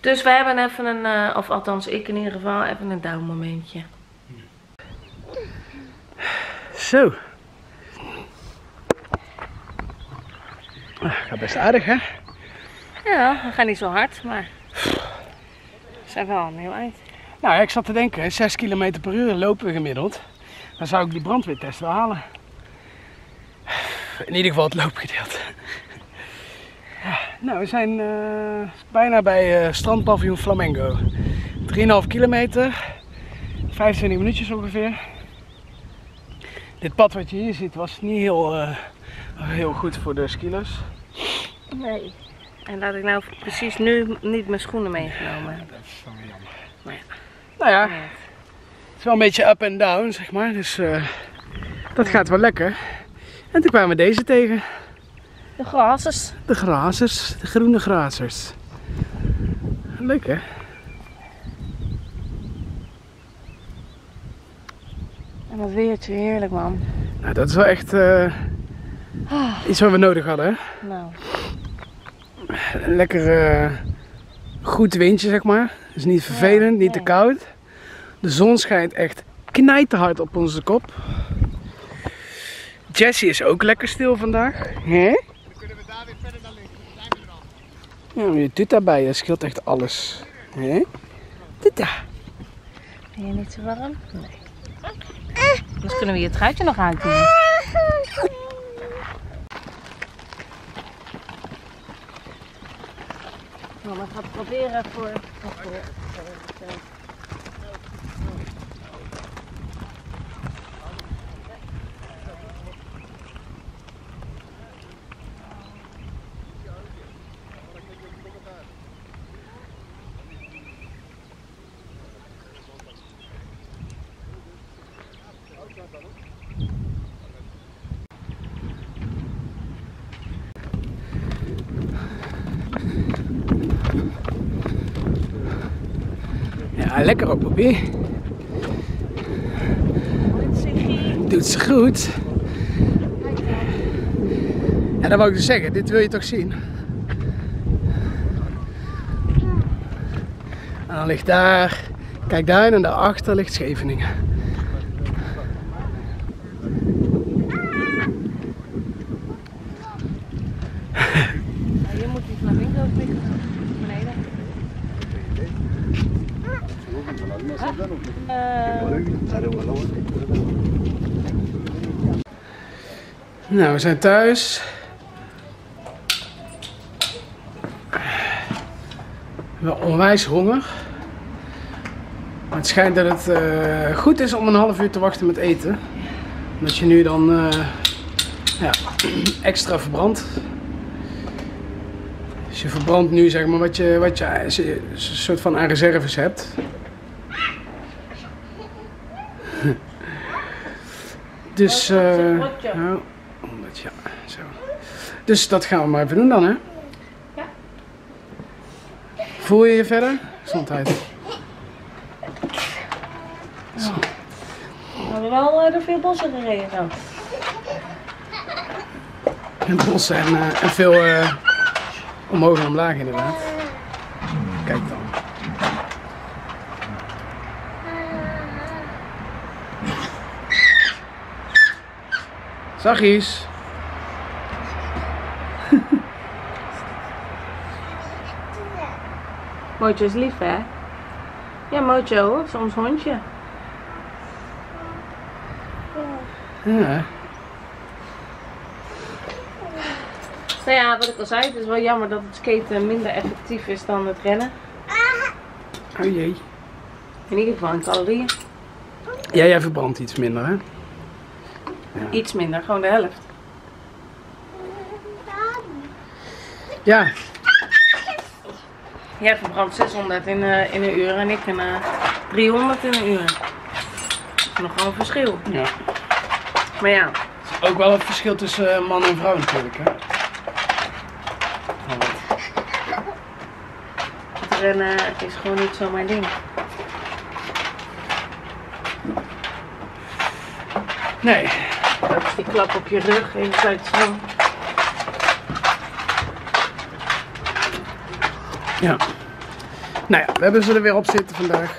Dus we hebben even een, uh, of althans ik in ieder geval, even een duimmomentje. Zo. Ah, gaat best aardig, hè? Ja, we gaan niet zo hard, maar we zijn wel een heel eind. Nou, ik zat te denken, zes kilometer per uur lopen we gemiddeld. Dan zou ik die brandweertest wel halen. In ieder geval het loopgedeelte. Nou, we zijn uh, bijna bij uh, Strandpaviljoen Flamengo. drieënhalf kilometer, vijfentwintig minuutjes ongeveer. Dit pad wat je hier ziet was niet heel, uh, heel goed voor de skilers. Nee, en dat ik nou precies nu niet mijn schoenen meegenomen. Ja, dat is wel jammer. Maar ja. Nou ja, nee. Het is wel een beetje up en down, zeg maar. Dus uh, dat gaat wel lekker. En toen kwamen we deze tegen. De grazers. De grazers, de groene grazers. Leuk hè? En dat weertje, heerlijk man. Nou, dat is wel echt uh, Iets wat we nodig hadden, hè? Nou. Lekker uh, goed windje, zeg maar. Dus niet vervelend, ja, niet te koud. De zon schijnt echt knijterhard op onze kop. Jessie is ook lekker stil vandaag. Hè? Dan kunnen we daar weer verder naar liggen. Ja, maar je doet daarbij, dat scheelt echt alles. Hè? Tuta. Ben je niet zo warm? Nee. Dus kunnen we je truitje nog aandoen. Mama gaat proberen voor... Ja, lekker op, papie. Doet ze goed. Ja, dat wou ik dus zeggen. Dit wil je toch zien? En dan ligt daar... Kijk daar en daarachter ligt Scheveningen. Nou, we zijn thuis. We hebben onwijs honger. Maar het schijnt dat het uh, goed is om een half uur te wachten met eten. Omdat je nu dan uh, ja, extra verbrandt. Dus je verbrandt nu, zeg maar, wat je, wat je soort van aan reserves hebt. Dus, uh, nou, ja, zo. Dus dat gaan we maar even doen dan, hè? Ja. Voel je je verder? Gezondheid. Zo. We hebben wel uh, door veel bossen gereden dan. En bossen en, uh, en veel uh, omhoog en omlaag inderdaad. Kijk dan. Zachtjes. Mojo is lief, hè? Ja, Mojo hoor, soms hondje. Ja. Nou ja, wat ik al zei, het is wel jammer dat het skaten minder effectief is dan het rennen. Oh jee. In ieder geval in calorieën. Ja, jij verbrandt iets minder, hè? Ja. Iets minder, gewoon de helft. Ja. Jij verbrandt zeshonderd in, uh, in een uur en ik een, uh, driehonderd in een uur. Dat is nogal een verschil. Ja. Maar ja. Ook wel het verschil tussen uh, man en vrouw natuurlijk, hè? Het rennen is gewoon niet zo mijn ding. Nee. Dat is die klap op je rug en je sluit zo. Ja. Nou ja, we hebben ze er weer op zitten vandaag.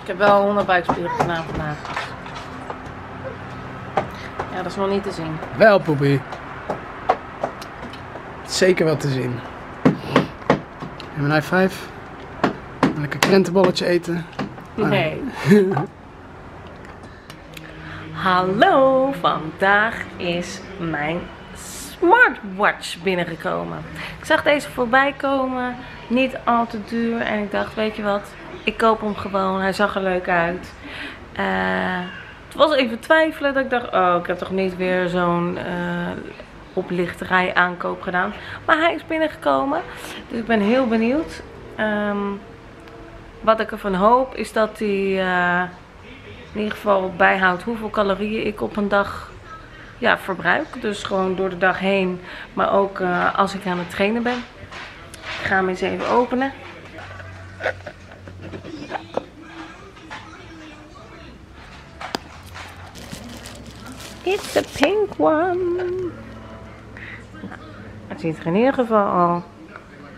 Ik heb wel honderd buikspieren gedaan vandaag. Ja, dat is nog niet te zien. Wel, poepie. Zeker wel te zien. En een high five. Een lekker krentenbolletje eten. Ah. Nee. Hallo, vandaag is mijn smartwatch binnengekomen. Ik zag deze voorbij komen, niet al te duur en ik dacht, weet je wat, ik koop hem gewoon, hij zag er leuk uit. Uh, het was even twijfelen dat ik dacht, oh, ik heb toch niet weer zo'n uh, oplichterij aankoop gedaan. Maar hij is binnengekomen, dus ik ben heel benieuwd. Um, wat ik ervan hoop is dat hij... Uh, in ieder geval bijhoudt hoeveel calorieën ik op een dag ja, verbruik. Dus gewoon door de dag heen. Maar ook uh, als ik aan het trainen ben. Ik ga hem eens even openen. It's a pink one. het ziet er in ieder geval al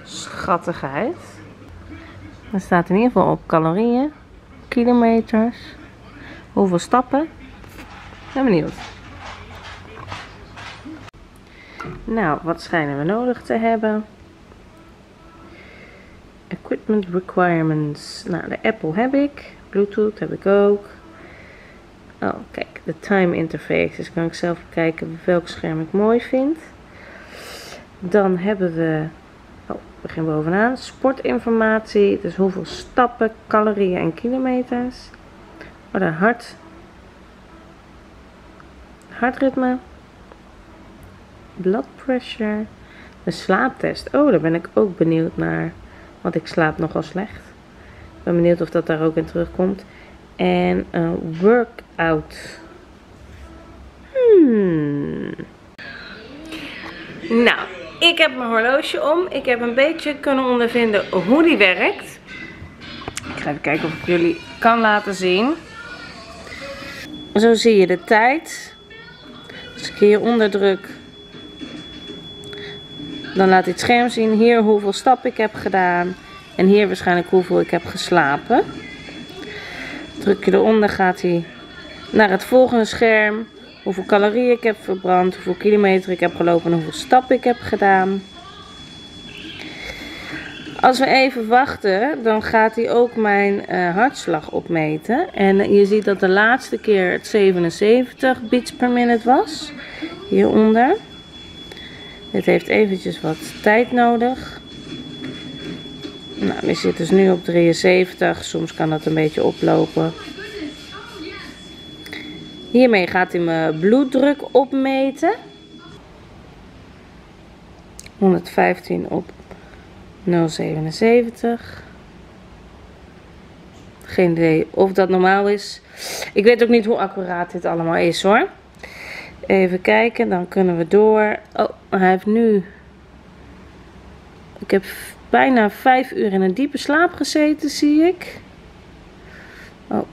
schattig uit. Er staat in ieder geval op calorieën, kilometers, hoeveel stappen. Ik ben benieuwd. Nou, wat schijnen we nodig te hebben? Equipment requirements. Nou, de Apple heb ik. Bluetooth heb ik ook. Oh, kijk, de time interface. Dus kan ik zelf kijken welk scherm ik mooi vind. Dan hebben we... Oh, we beginnen bovenaan. Sportinformatie. Dus hoeveel stappen, calorieën en kilometers. Oh, dan hart. Hartritme. Blood pressure. De slaaptest. Oh, daar ben ik ook benieuwd naar. Want ik slaap nogal slecht. Ik ben benieuwd of dat daar ook in terugkomt. En een workout. Hmm. Nou, ik heb mijn horloge om. Ik heb een beetje kunnen ondervinden hoe die werkt. Ik ga even kijken of ik jullie kan laten zien. Zo zie je de tijd. Als ik hieronder druk, dan laat dit scherm zien hier hoeveel stappen ik heb gedaan. En hier waarschijnlijk hoeveel ik heb geslapen. Druk je eronder, gaat hij naar het volgende scherm. Hoeveel calorieën ik heb verbrand, hoeveel kilometer ik heb gelopen en hoeveel stappen ik heb gedaan. Als we even wachten, dan gaat hij ook mijn uh, hartslag opmeten. En je ziet dat de laatste keer het zevenenzeventig beats per minute was. Hieronder. Dit heeft eventjes wat tijd nodig. Nou, we zitten dus nu op drieënzeventig. Soms kan dat een beetje oplopen. Hiermee gaat hij mijn bloeddruk opmeten. honderdvijftien op nul komma zevenenzeventig. Geen idee of dat normaal is. Ik weet ook niet hoe accuraat dit allemaal is hoor. Even kijken, dan kunnen we door. Oh, hij heeft nu... Ik heb bijna vijf uur in een diepe slaap gezeten, zie ik. Oh.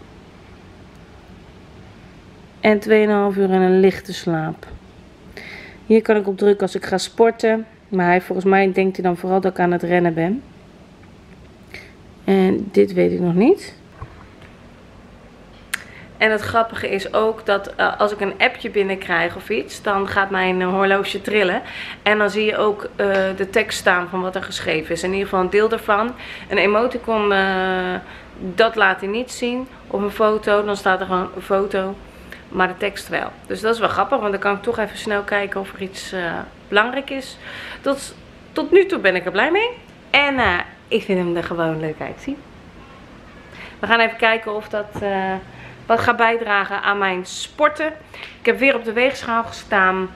En tweeënhalf uur in een lichte slaap. Hier kan ik op drukken als ik ga sporten. Maar hij, volgens mij denkt hij dan vooral dat ik aan het rennen ben. En dit weet ik nog niet. En het grappige is ook dat uh, als ik een appje binnenkrijg of iets, dan gaat mijn uh, horloge trillen. En dan zie je ook uh, de tekst staan van wat er geschreven is. In ieder geval een deel daarvan. Een emoticon, uh, dat laat hij niet zien. Op een foto, dan staat er gewoon een foto. Maar de tekst wel. Dus dat is wel grappig, want dan kan ik toch even snel kijken of er iets uh, belangrijk is. Tot, tot nu toe ben ik er blij mee. En uh, ik vind hem er gewoon leuk uitzien. We gaan even kijken of dat... Uh, Wat gaat bijdragen aan mijn sporten. Ik heb weer op de weegschaal gestaan.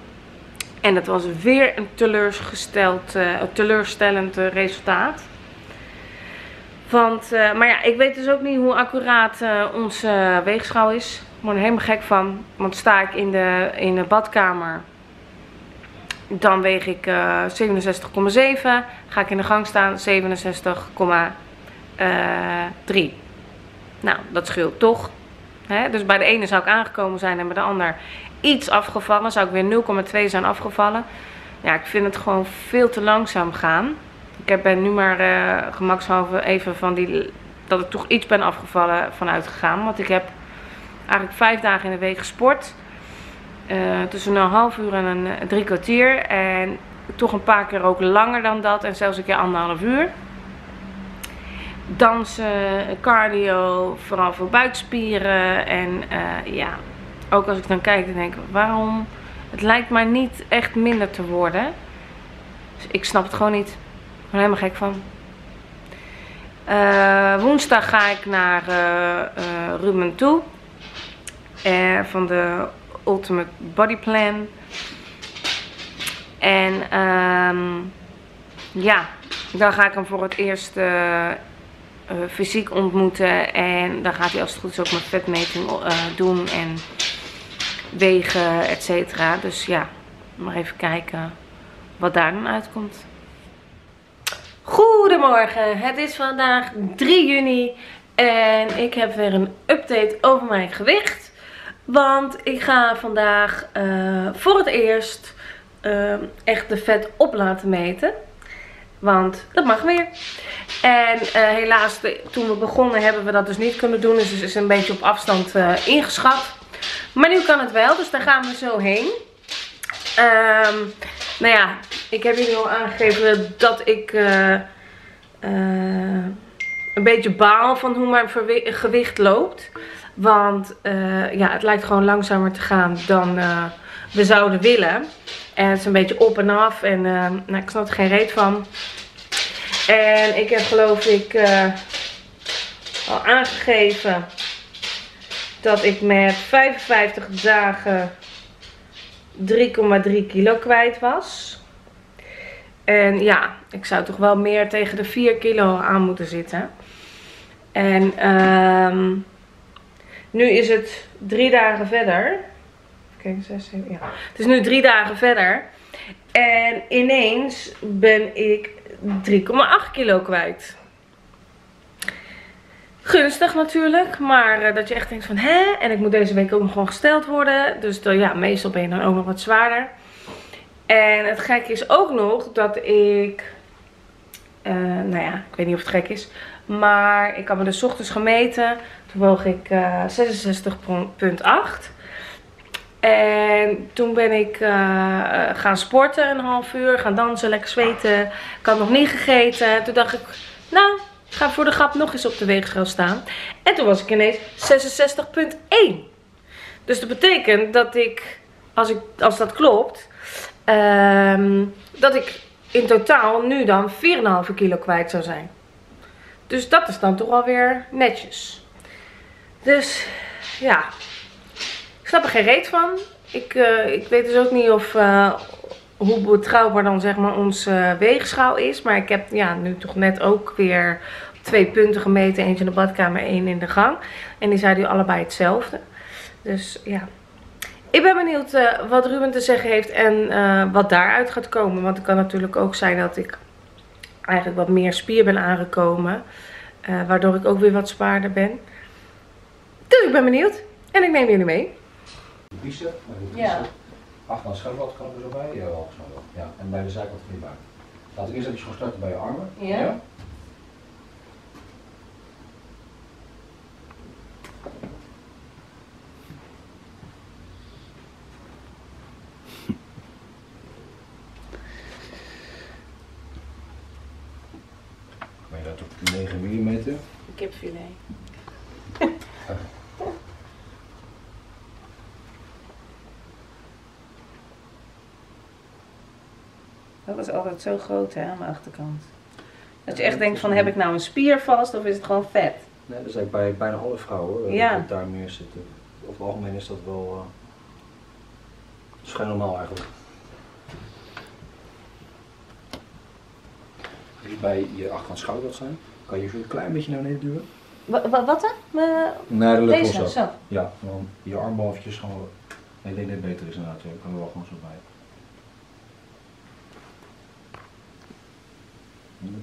En dat was weer een teleurgesteld, uh, teleurstellend uh, resultaat. Want, uh, maar ja, ik weet dus ook niet hoe accuraat uh, onze uh, weegschaal is. Ik word er helemaal gek van. Want sta ik in de, in de badkamer, dan weeg ik uh, zevenenzestig komma zeven. Ga ik in de gang staan, zevenenzestig komma drie. Nou, dat scheelt toch. He, dus bij de ene zou ik aangekomen zijn en bij de ander iets afgevallen. Zou ik weer nul komma twee zijn afgevallen. Ja, ik vind het gewoon veel te langzaam gaan. Ik ben nu maar uh, gemakshalve even van die... dat ik toch iets ben afgevallen vanuit gegaan. Want ik heb eigenlijk vijf dagen in de week gesport. Uh, tussen een half uur en een drie kwartier. En toch een paar keer ook langer dan dat. En zelfs een keer anderhalf uur. Dansen, cardio, vooral voor buikspieren en uh, ja, ook als ik dan kijk dan denk ik, waarom? Het lijkt mij niet echt minder te worden. Dus ik snap het gewoon niet. Ik ben er helemaal gek van. Uh, woensdag ga ik naar uh, uh, Ruben toe. Uh, van de Ultimate Body Plan. En uh, ja, dan ga ik hem voor het eerst... Uh, Uh, fysiek ontmoeten en dan gaat hij als het goed is ook mijn vetmeting uh, doen en wegen, et cetera. Dus ja, maar even kijken wat daar dan uitkomt. Goedemorgen, het is vandaag drie juni en ik heb weer een update over mijn gewicht. Want ik ga vandaag uh, voor het eerst uh, echt de vet op laten meten. Want dat mag weer. En uh, helaas, de, toen we begonnen hebben we dat dus niet kunnen doen. Dus het is een beetje op afstand uh, ingeschat. Maar nu kan het wel, dus daar gaan we zo heen. Um, nou ja, ik heb jullie al aangegeven dat ik uh, uh, een beetje baal van hoe mijn gewicht loopt. Want uh, ja, het lijkt gewoon langzamer te gaan dan uh, we zouden willen. En het is een beetje op en af en uh, nou, ik snap er geen reet van. En ik heb geloof ik uh, al aangegeven dat ik met vijfenvijftig dagen drie komma drie kilo kwijt was. En ja, ik zou toch wel meer tegen de vier kilo aan moeten zitten. En uh, nu is het drie dagen verder. Kijk, zes, zeven, ja. Het is nu drie dagen verder. En ineens ben ik drie komma acht kilo kwijt. Gunstig natuurlijk, maar uh, dat je echt denkt van hè? En ik moet deze week ook nog gewoon gesteld worden. Dus uh, ja, meestal ben je dan ook nog wat zwaarder. En het gekke is ook nog dat ik... Uh, nou ja, ik weet niet of het gek is. Maar ik had me dus ochtends gemeten. Toen woog ik uh, zesenzestig komma acht. En toen ben ik uh, gaan sporten een half uur. Gaan dansen, lekker zweten. Ik had nog niet gegeten. Toen dacht ik, nou... Ik ga voor de grap nog eens op de weegschaal staan. En toen was ik ineens zesenzestig komma één. Dus dat betekent dat ik, als, ik, als dat klopt, um, dat ik in totaal nu dan vier komma vijf kilo kwijt zou zijn. Dus dat is dan toch alweer netjes. Dus ja, ik snap er geen reet van. Ik, uh, ik weet dus ook niet of... Uh, hoe betrouwbaar dan zeg maar onze weegschaal is. Maar ik heb ja, nu toch net ook weer twee punten gemeten. Eentje in de badkamer, één in de gang. En die zeiden allebei hetzelfde. Dus ja. Ik ben benieuwd uh, wat Ruben te zeggen heeft en uh, wat daaruit gaat komen. Want het kan natuurlijk ook zijn dat ik eigenlijk wat meer spier ben aangekomen. Uh, waardoor ik ook weer wat zwaarder ben. Dus ik ben benieuwd. En ik neem jullie mee. Ja. Achteraan schouderblad kan er zo bij, ja, wel, zo wel. Ja, en bij de zijkant van je buik. Laat ik eerst even gaan starten bij je armen. Ja. Ja. Ben je dat op negen millimeter? Kipfilet. Dat is altijd zo groot hè, aan de achterkant. Dat je echt denkt van, heb ik nou een spier vast of is het gewoon vet? Nee, dat is eigenlijk bij bijna alle vrouwen ja. Dat daar meer zitten. Over het algemeen is dat wel... Uh, dat is geen normaal eigenlijk. Als je bij je achterkant schouder wilt zijn, kan je zo een klein beetje naar beneden duwen. Wat, wat, wat hè? Nee, dat lukt wel zo. Ja, dan je armbalfjes gewoon... Nee, ik denk dat het beter is inderdaad, ik kan er wel gewoon zo bij.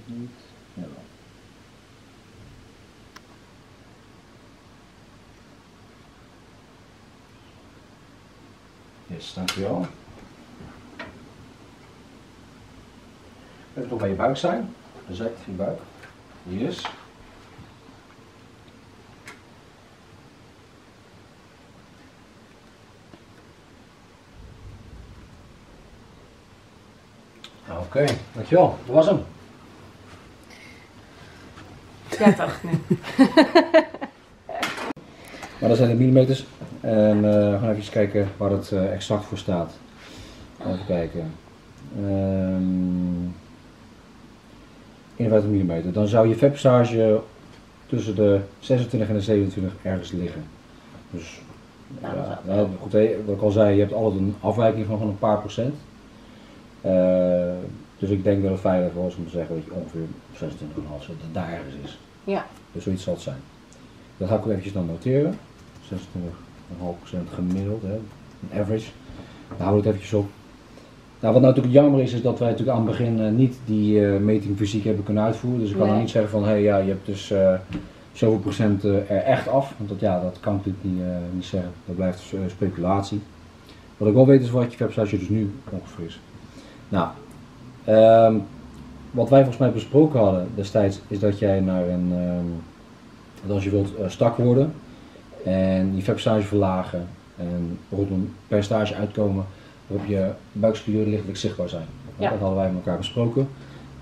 Niet. Ja. Yes, dankjewel. Even nog bij je buik zijn. De zijkant van je buik. Yes. Nou, oké, okay. Dankjewel. Dat was hem. Ja, toch, nee. Maar dat zijn de millimeters. En uh, we gaan even kijken waar het uh, exact voor staat. Even kijken. Um, eenenvijftig millimeter. Dan zou je vetpercentage tussen de zesentwintig en de zevenentwintig ergens liggen. Dus, nou, ja, dat nou, goed, hey, wat ik al zei, je hebt altijd een afwijking van, van een paar procent. Uh, dus ik denk dat het veilig was om te zeggen dat je ongeveer zesentwintig komma vijf, dat daar ergens is. Ja. Dus zoiets zal het zijn. Dat ga ik ook eventjes dan noteren. zesentwintig komma vijf procent gemiddeld, hè. Een average. Daar houden we het eventjes op. Nou, wat nou natuurlijk jammer is, is dat wij natuurlijk aan het begin uh, niet die uh, meting fysiek hebben kunnen uitvoeren. Dus ik kan nee. niet zeggen van, hé, hey, ja, je hebt dus uh, zoveel procent uh, er echt af. Want dat, ja, dat kan ik natuurlijk niet, uh, niet zeggen. Dat blijft uh, speculatie. Wat ik wel weet is wat je website dus nu ongeveer is. Nou, um, wat wij volgens mij besproken hadden destijds is dat jij naar een, um, dat als je wilt uh, stak worden en je vetpercentage verlagen en rond een percentage uitkomen waarop je buikspieren lichtelijk zichtbaar zijn. Ja. Dat hadden wij met elkaar besproken.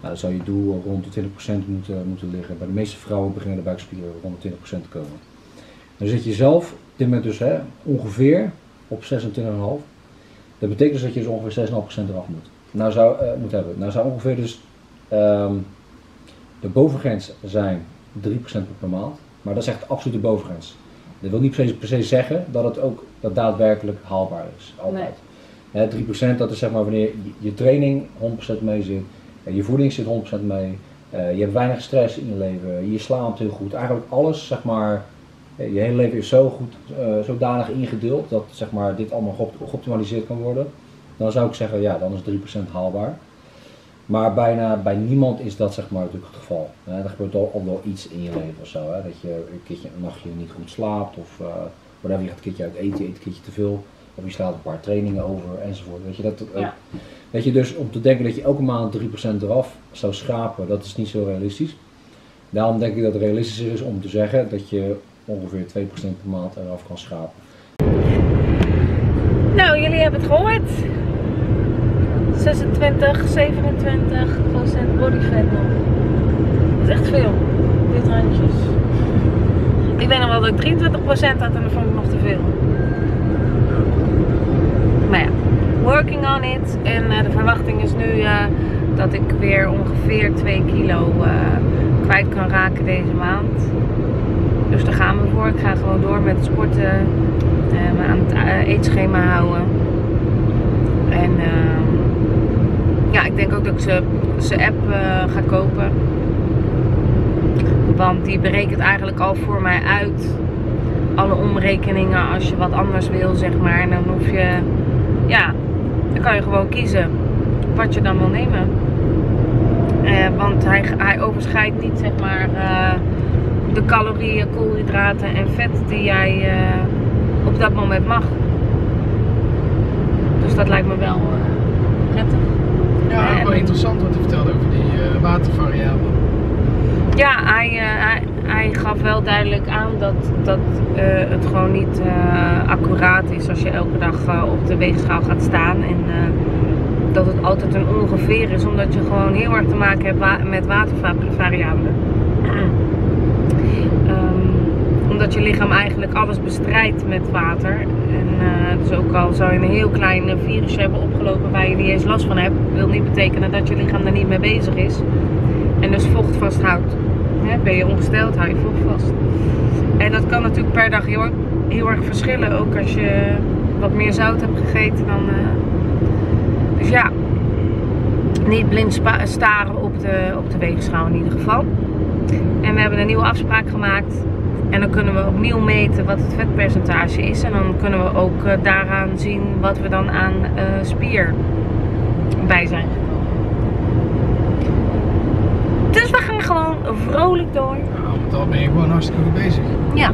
Nou, dan zou je doel rond de twintig procent moeten, moeten liggen. Bij de meeste vrouwen beginnen de buikspieren rond de twintig procent te komen. Dan zit je zelf op dit moment dus hè, ongeveer op zesentwintig komma vijf. Dat betekent dus dat je dus ongeveer zes komma vijf procent eraf moet, nou zou, uh, moet hebben. Nou zou ongeveer dus um, de bovengrens zijn drie procent per maand. Maar dat is echt de absolute bovengrens. Dat wil niet per se, per se zeggen dat het ook dat daadwerkelijk haalbaar is. Altijd. Nee. Hè, drie procent dat is zeg maar wanneer je, je training honderd procent mee zit. Je voeding zit honderd procent mee, uh, je hebt weinig stress in je leven, je slaapt heel goed. Eigenlijk alles, zeg maar, je hele leven is zo goed, uh, zodanig ingedeeld dat zeg maar, dit allemaal geop- geoptimaliseerd kan worden. Dan zou ik zeggen, ja, dan is drie procent haalbaar. Maar bijna bij niemand is dat zeg maar, natuurlijk het geval. Hè? Er gebeurt al, al wel iets in je leven of zo. Hè? Dat je een keertje een nachtje niet goed slaapt of uh, whatever, je gaat een keertje uit eten, je eet een keertje te veel. Of je slaat een paar trainingen over enzovoort. Weet je, dat, ja. Weet je, dus om te denken dat je elke maand drie procent eraf zou schrapen, dat is niet zo realistisch. Daarom denk ik dat het realistischer is om te zeggen dat je ongeveer twee procent per maand eraf kan schrapen. Nou, jullie hebben het gehoord. zesentwintig, zevenentwintig procent body fat nog. Dat is echt veel, dit randjes. Ik denk nog wel dat ik drieëntwintig procent had en dan vond ik nog te veel. Maar ja, working on it. En uh, de verwachting is nu uh, dat ik weer ongeveer twee kilo uh, kwijt kan raken deze maand. Dus daar gaan we voor. Ik ga gewoon door met sporten. Uh, me aan het uh, eetschema houden. En uh, ja, ik denk ook dat ik ze, ze app uh, ga kopen. Want die berekent eigenlijk al voor mij uit. Alle omrekeningen als je wat anders wil, zeg maar. En dan hoef je... Ja, dan kan je gewoon kiezen wat je dan wil nemen. Eh, want hij, hij overschrijdt niet zeg maar, uh, de calorieën, koolhydraten en vet die jij uh, op dat moment mag. Dus dat lijkt me wel uh, prettig. Ja, ook wel uh, interessant wat hij vertelde over die uh, watervariabelen. Ja, hij, uh, hij, hij gaf wel duidelijk aan dat, dat uh, het gewoon niet uh, accuraat is als je elke dag uh, op de weegschaal gaat staan. En uh, dat het altijd een ongeveer is, omdat je gewoon heel erg te maken hebt wa met watervariabelen. um, omdat je lichaam eigenlijk alles bestrijdt met water. En, uh, dus ook al zou je een heel klein virusje hebben opgelopen waar je niet eens last van hebt, wil niet betekenen dat je lichaam er niet mee bezig is. En dus vocht vasthoudt. He, ben je ongesteld, hou je vocht vast. En dat kan natuurlijk per dag heel, heel erg verschillen. Ook als je wat meer zout hebt gegeten dan. Uh... Dus ja, niet blind staren op de, op de weegschaal in ieder geval. En we hebben een nieuwe afspraak gemaakt. En dan kunnen we opnieuw meten wat het vetpercentage is. En dan kunnen we ook uh, daaraan zien wat we dan aan uh, spier bij zijn. Dus we gaan gewoon vrolijk door. Nou, met al ben je gewoon hartstikke goed bezig. Ja.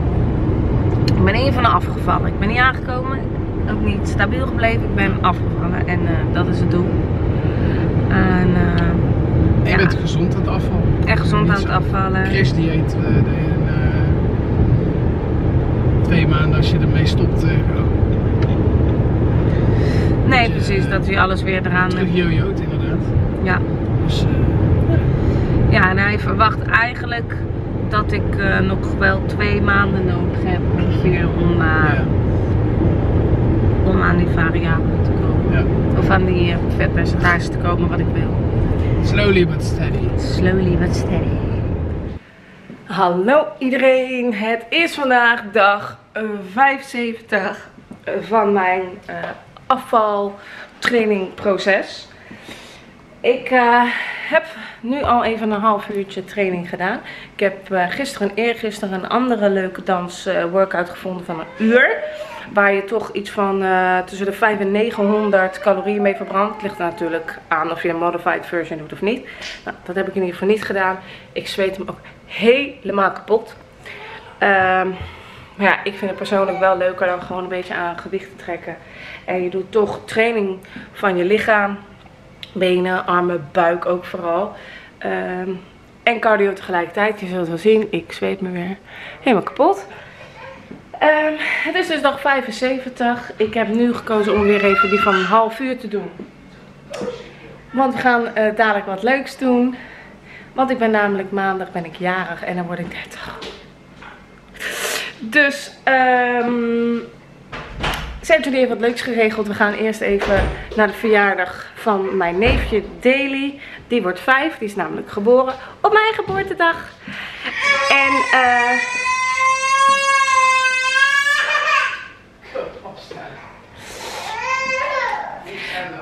Ik ben in ieder geval afgevallen. Ik ben niet aangekomen. Ook niet stabiel gebleven. Ik ben afgevallen. En uh, dat is het doel. En, uh, en je ja. bent gezond aan het afvallen. Echt gezond aan het afvallen. Chris die eet uh, in uh, twee maanden als je ermee stopt. Uh, nee, dat precies. Je, dat je alles weer eraan... Terug jojoot inderdaad. Ja. Dus... Uh, Ja, en hij verwacht eigenlijk dat ik uh, nog wel twee maanden nodig heb ongeveer om, uh, ja. om aan die variabelen te komen. Ja. Of aan die uh, vetpercentage te komen wat ik wil. Slowly but steady. Slowly but steady. Hallo iedereen, het is vandaag dag vijfenzeventig van mijn uh, afvaltrainingproces. Ik uh, heb nu al even een half uurtje training gedaan. Ik heb uh, gisteren en eergisteren een andere leuke dansworkout uh, gevonden van een uur. Waar je toch iets van uh, tussen de vijfhonderd en negenhonderd calorieën mee verbrandt. Het ligt er natuurlijk aan of je een modified version doet of niet. Nou, dat heb ik in ieder geval niet gedaan. Ik zweet hem ook helemaal kapot. Um, maar ja, ik vind het persoonlijk wel leuker dan gewoon een beetje aan gewicht te trekken. En je doet toch training van je lichaam. benen, armen, buik ook vooral. Um, en cardio tegelijkertijd. Je zult wel zien, ik zweet me weer helemaal kapot. Um, het is dus dag vijfenzeventig. Ik heb nu gekozen om weer even die van een half uur te doen. Want we gaan uh, dadelijk wat leuks doen. Want ik ben namelijk maandag ben ik jarig en dan word ik dertig. Dus um, ze heeft jullie even wat leuks geregeld. We gaan eerst even naar de verjaardag van mijn neefje Daily. Die wordt vijf, die is namelijk geboren op mijn geboortedag. En eh... Uh,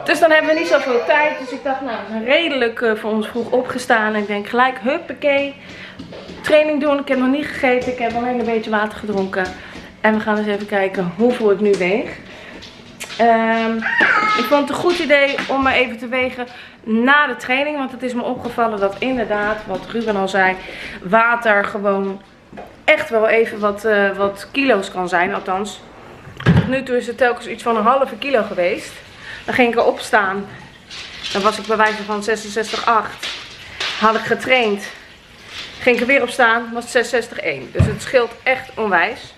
dus dan hebben we niet zoveel tijd. Dus ik dacht, nou, we zijn redelijk uh, voor ons vroeg opgestaan. En ik denk gelijk, huppakee, training doen. Ik heb nog niet gegeten. Ik heb alleen een beetje water gedronken. En we gaan eens even kijken hoeveel ik nu weeg. Um, ik vond het een goed idee om me even te wegen na de training. Want het is me opgevallen dat inderdaad, wat Ruben al zei, water gewoon echt wel even wat, uh, wat kilo's kan zijn. Althans, tot nu toe is het telkens iets van een halve kilo geweest. Dan ging ik erop staan. Dan was ik bij wijze van zesenzestig komma acht. Had ik getraind. Ging ik er weer op staan. Was het zesenzestig komma één. Dus het scheelt echt onwijs.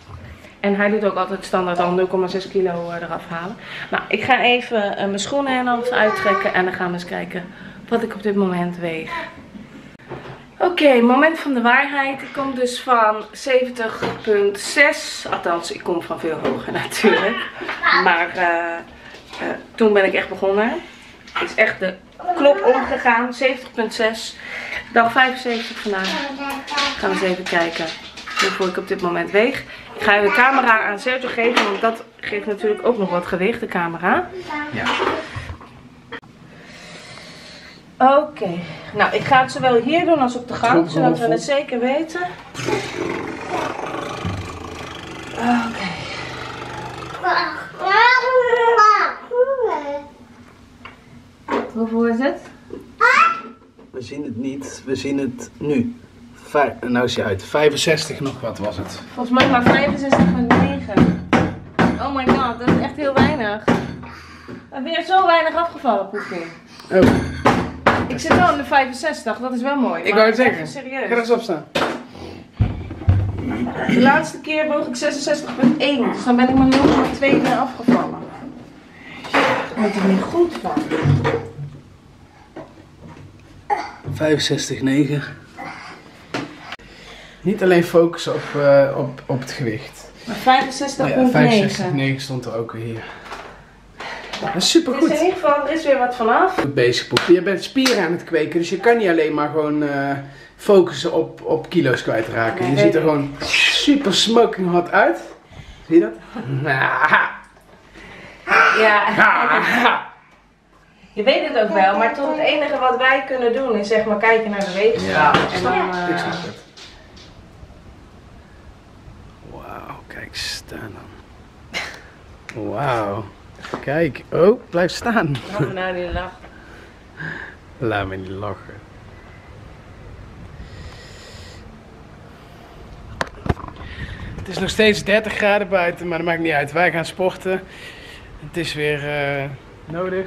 En hij doet ook altijd standaard al nul komma zes kilo eraf halen. Nou, ik ga even uh, mijn schoenen en alles uittrekken. En dan gaan we eens kijken wat ik op dit moment weeg. Oké, okay, moment van de waarheid. Ik kom dus van zeventig komma zes. Althans, ik kom van veel hoger natuurlijk. Maar... Uh, Uh, toen ben ik echt begonnen. Het is echt de klop omgegaan. zeventig komma zes. Dag vijfenzeventig vandaag. Gaan we eens even kijken hoeveel ik op dit moment weeg. Ik ga de camera aan Sergio geven. Want dat geeft natuurlijk ook nog wat gewicht. De camera. Ja. Oké. Okay. Nou, ik ga het zowel hier doen als op de gang. Zodat we het zeker weten. Oké. Okay. Hoeveel is het? We zien het niet, we zien het nu. Vij nou is hij uit. vijfenzestig nog wat was het? Volgens mij was vijfenzestig komma negen. Oh my god, dat is echt heel weinig. We hebben weer zo weinig afgevallen, Poepie. Oh. Ik zit wel in de vijfenzestig, dat is wel mooi. Ik wou het zeggen. Serieus. Ga eens opstaan. De laatste keer woog ik zesenzestig komma één, dus dan ben ik maar nul komma twee weer afgevallen. Ik word er niet goed van. vijfenzestig komma negen. Niet alleen focus op, uh, op, op het gewicht. Maar vijfenzestig komma negen. Ja, vijfenzestig komma negen stond er ook weer hier. Dat is super goed. Dus in ieder geval, er is weer wat vanaf. Goed bezig, Poep. Je bent spieren aan het kweken, dus je kan niet alleen maar gewoon uh, focussen op, op kilo's kwijtraken. Nee, je ziet er ik. gewoon super smoking hot uit. Zie je dat? Ja. Je weet het ook wel, maar toch het enige wat wij kunnen doen is zeg maar kijken naar de weegschaal. Ja, en dan, uh... ik snap het. Wauw, kijk staan dan. Wauw. Kijk, oh, blijf staan. Laat me nou niet lachen. Laat me niet lachen. Het is nog steeds dertig graden buiten, maar dat maakt niet uit. Wij gaan sporten. Het is weer uh, nodig.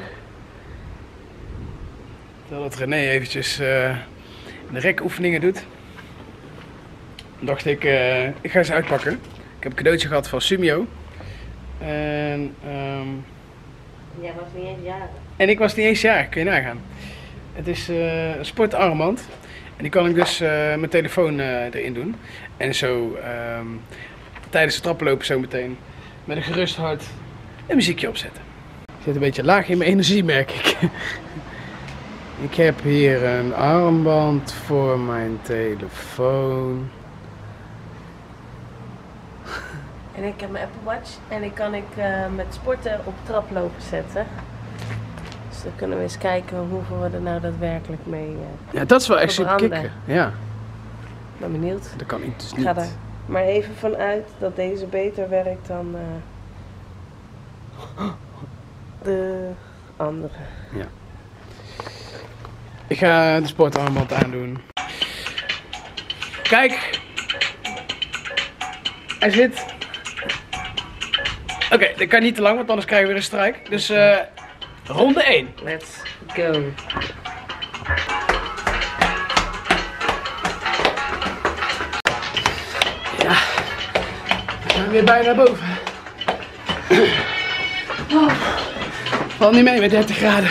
Dat René eventjes uh, de rekoefeningen doet. Dacht ik, uh, ik ga ze uitpakken. Ik heb een cadeautje gehad van Sumio. En, um, jij was niet eens jarig. En ik was niet eens jarig, kun je nagaan. Het is uh, een sportarmband. En die kan ik dus uh, mijn telefoon uh, erin doen. En zo um, tijdens het trappenlopen zo meteen met een gerust hart een muziekje opzetten. Ik zit een beetje laag in mijn energie, merk ik. Ik heb hier een armband voor mijn telefoon. En ik heb mijn Apple Watch en die kan ik uh, met sporten op traplopen zetten. Dus dan kunnen we eens kijken hoeveel we er nou daadwerkelijk mee uh, Ja, dat is wel echt super kicken. Ja. Ik ben benieuwd. Dat kan iets niet. Ik ga er maar even vanuit dat deze beter werkt dan uh, de andere. Ja. Ik ga de sportarmband aandoen. Kijk. Hij zit. Oké, okay, dat kan niet te lang, want anders krijgen we weer een strijk. Dus uh, ronde één. Let's go. Ja, we zijn weer bijna boven. Oh, valt niet mee met dertig graden.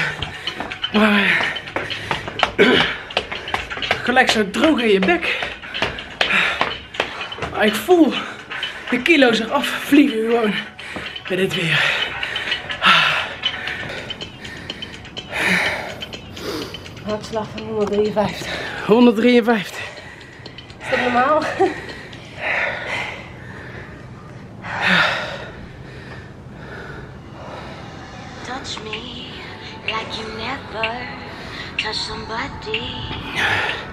Maar gelijk zo droog in je bek. Maar ik voel de kilo's eraf vliegen gewoon bij dit weer. Hartslag van honderddrieënvijftig. honderddrieënvijftig. Is dat normaal? Touch me like you never touch somebody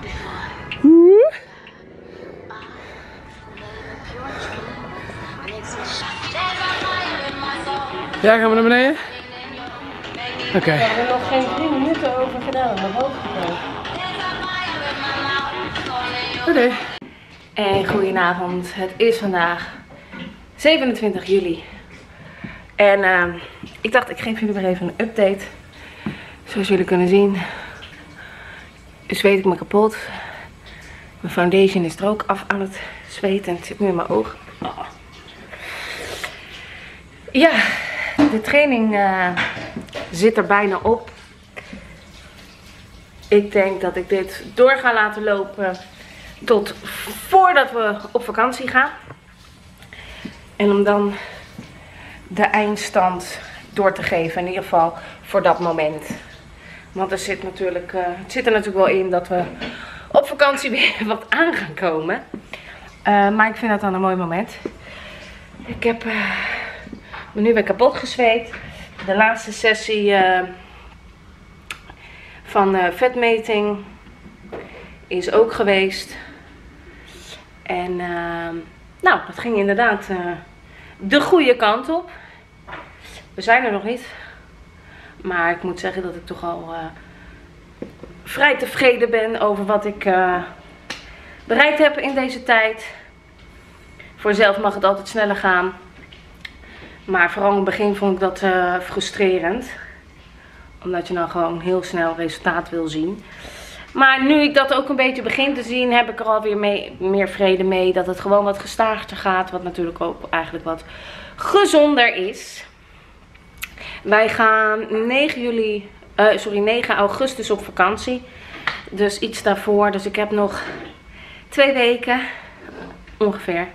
before. Ja, gaan we naar beneden? Oké. Okay. Ja, we hebben nog geen drie minuten over gedaan, maar hoog gedaan. Oké. Okay. En goedenavond, het is vandaag zevenentwintig juli. En uh, ik dacht, ik geef jullie maar even een update. Zoals jullie kunnen zien, zweet ik me kapot. Mijn foundation is er ook af aan het zweten en het zit nu in mijn oog. Oh. Ja, de training uh, zit er bijna op. Ik denk dat ik dit door ga laten lopen tot voordat we op vakantie gaan. En om dan de eindstand door te geven, in ieder geval voor dat moment. Want er zit natuurlijk, uh, het zit er natuurlijk wel in dat we op vakantie weer wat aan gaan komen. Uh, maar ik vind dat dan een mooi moment. Ik heb uh, me nu weer kapot gezweet. De laatste sessie uh, van uh, vetmeting is ook geweest. En uh, nou, dat ging inderdaad uh, de goede kant op. We zijn er nog niet. Maar ik moet zeggen dat ik toch al uh, vrij tevreden ben over wat ik uh, bereikt heb in deze tijd. Voor zelf mag het altijd sneller gaan. Maar vooral in het begin vond ik dat uh, frustrerend. Omdat je dan gewoon heel snel resultaat wil zien. Maar nu ik dat ook een beetje begin te zien, heb ik er alweer mee, meer vrede mee. Dat het gewoon wat gestager gaat. Wat natuurlijk ook eigenlijk wat gezonder is. Wij gaan negen juli... Uh, sorry, negen augustus op vakantie. Dus iets daarvoor. Dus ik heb nog twee weken ongeveer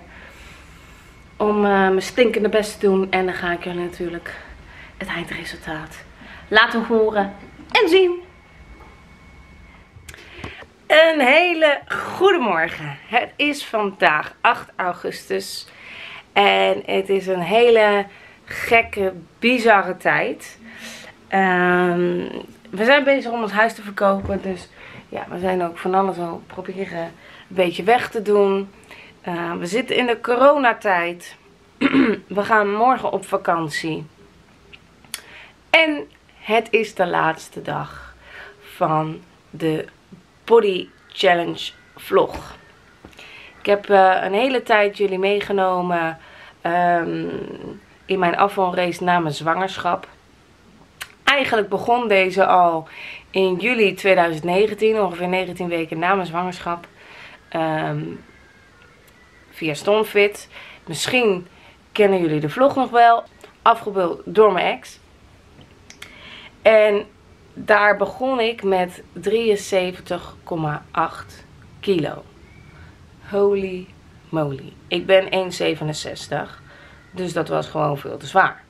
om uh, mijn stinkende best te doen. En dan ga ik jullie natuurlijk het eindresultaat laten horen en zien. Een hele goede morgen. Het is vandaag acht augustus. En het is een hele gekke, bizarre tijd. Um, we zijn bezig om ons huis te verkopen, dus ja, we zijn ook van alles al proberen een beetje weg te doen. Uh, we zitten in de coronatijd. We gaan morgen op vakantie. En het is de laatste dag van de Body Challenge vlog. Ik heb uh, een hele tijd jullie meegenomen um, in mijn afvalrace na mijn zwangerschap. Eigenlijk begon deze al in juli twintig negentien, ongeveer negentien weken na mijn zwangerschap. Um, via Stonfit. Misschien kennen jullie de vlog nog wel. Afgebeeld door mijn ex. En daar begon ik met drieënzeventig komma acht kilo. Holy moly. Ik ben één komma zevenenzestig. Dus dat was gewoon veel te zwaar.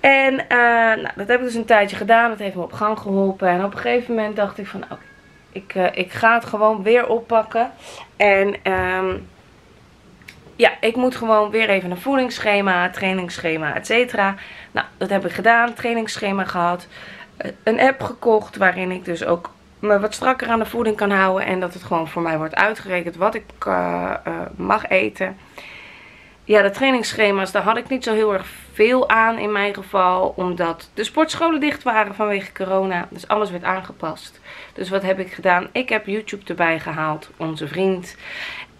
En uh, nou, dat heb ik dus een tijdje gedaan. Dat heeft me op gang geholpen. En op een gegeven moment dacht ik van oké, ik, uh, ik ga het gewoon weer oppakken. En um, ja, ik moet gewoon weer even een voedingsschema, trainingsschema, et cetera. Nou, dat heb ik gedaan. Trainingsschema gehad. Een app gekocht waarin ik dus ook me wat strakker aan de voeding kan houden. En dat het gewoon voor mij wordt uitgerekend wat ik uh, uh, mag eten. Ja, de trainingsschema's, daar had ik niet zo heel erg veel aan in mijn geval. Omdat de sportscholen dicht waren vanwege corona. Dus alles werd aangepast. Dus wat heb ik gedaan? Ik heb YouTube erbij gehaald, onze vriend.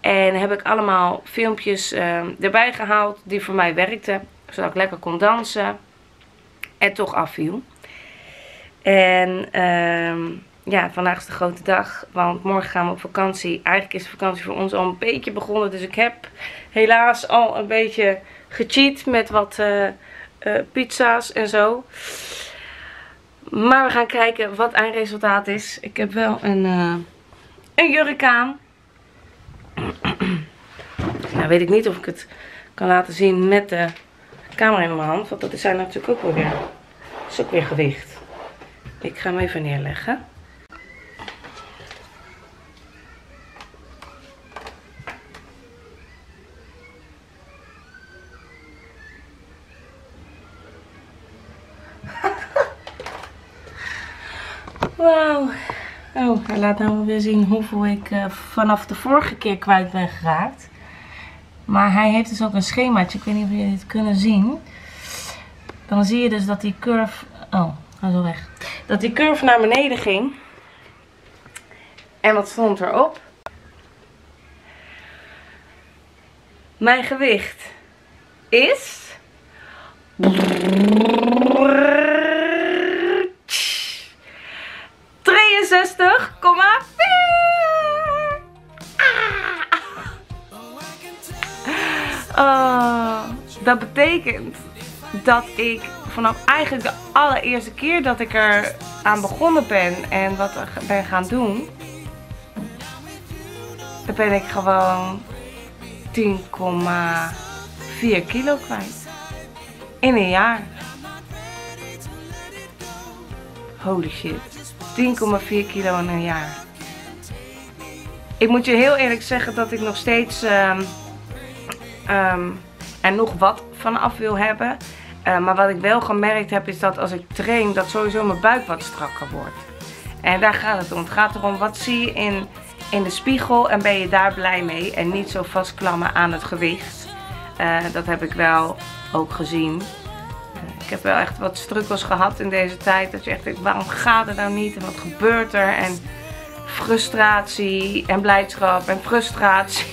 En heb ik allemaal filmpjes uh, erbij gehaald die voor mij werkten. Zodat ik lekker kon dansen. En toch afviel. En uh, ja, vandaag is de grote dag, want morgen gaan we op vakantie. Eigenlijk is de vakantie voor ons al een beetje begonnen, dus ik heb helaas al een beetje gecheat met wat uh, uh, pizza's en zo. Maar we gaan kijken wat eindresultaat is. Ik heb wel een, uh, een jurk aan. Nou weet ik niet of ik het kan laten zien met de camera in mijn hand. Want dat zijn natuurlijk ook wel weer, is ook weer gewicht. Ik ga hem even neerleggen. Wauw. Oh, hij laat nou weer zien hoeveel ik uh, vanaf de vorige keer kwijt ben geraakt. Maar hij heeft dus ook een schemaatje. Ik weet niet of jullie dit kunnen zien. Dan zie je dus dat die curve... Oh, hij is al weg. Dat die curve naar beneden ging. En wat stond erop? Mijn gewicht is... zestig komma vier. Ah. Oh, dat betekent dat ik vanaf eigenlijk de allereerste keer dat ik er aan begonnen ben en wat ik ben gaan doen, dan ben ik gewoon tien komma vier kilo kwijt in een jaar. Holy shit. tien komma vier kilo in een jaar. Ik moet je heel eerlijk zeggen dat ik nog steeds um, um, er nog wat van af wil hebben. Uh, maar wat ik wel gemerkt heb is dat als ik train, dat sowieso mijn buik wat strakker wordt. En daar gaat het om. Het gaat erom, wat zie je in, in de spiegel en ben je daar blij mee. En niet zo vastklammen aan het gewicht. Uh, dat heb ik wel ook gezien. Ik heb wel echt wat strukkels gehad in deze tijd. Dat je echt denkt, waarom gaat het nou niet? En wat gebeurt er? En frustratie en blijdschap en frustratie.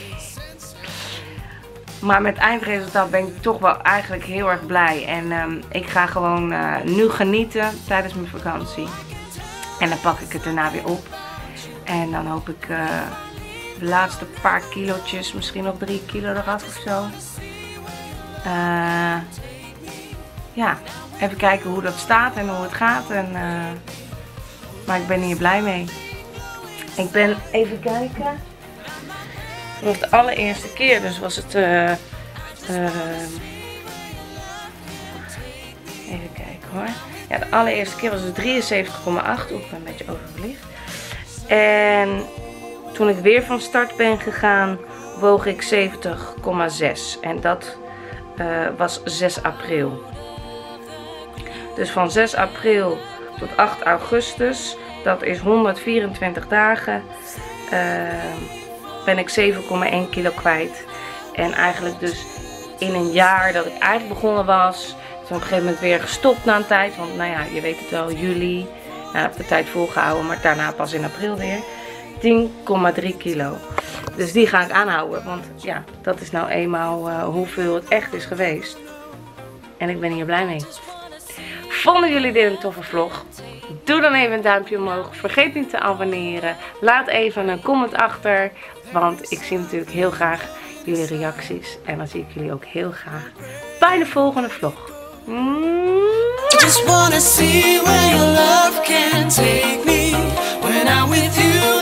Maar met eindresultaat ben ik toch wel eigenlijk heel erg blij. En um, ik ga gewoon uh, nu genieten tijdens mijn vakantie. En dan pak ik het daarna weer op. En dan hoop ik uh, de laatste paar kilootjes, misschien nog drie kilo eraf of zo. Uh, Ja, even kijken hoe dat staat en hoe het gaat. En, uh, maar ik ben hier blij mee. Ik ben even kijken. Het was de allereerste keer, dus was het... Uh, uh, even kijken hoor. Ja, de allereerste keer was het drieënzeventig komma acht. Oeh, ik ben een beetje overbelicht. En toen ik weer van start ben gegaan, woog ik zeventig komma zes. En dat uh, was zes april. Dus van zes april tot acht augustus, dat is honderdvierentwintig dagen, uh, ben ik zeven komma één kilo kwijt. En eigenlijk dus in een jaar dat ik eigenlijk begonnen was, toen op een gegeven moment weer gestopt na een tijd. Want nou ja, je weet het wel, juli, nou, ik heb de tijd volgehouden, maar daarna pas in april weer. tien komma drie kilo. Dus die ga ik aanhouden, want ja, dat is nou eenmaal uh, hoeveel het echt is geweest. En ik ben hier blij mee. Vonden jullie dit een toffe vlog? Doe dan even een duimpje omhoog. Vergeet niet te abonneren. Laat even een comment achter. Want ik zie natuurlijk heel graag jullie reacties. En dan zie ik jullie ook heel graag bij de volgende vlog. Mm-hmm.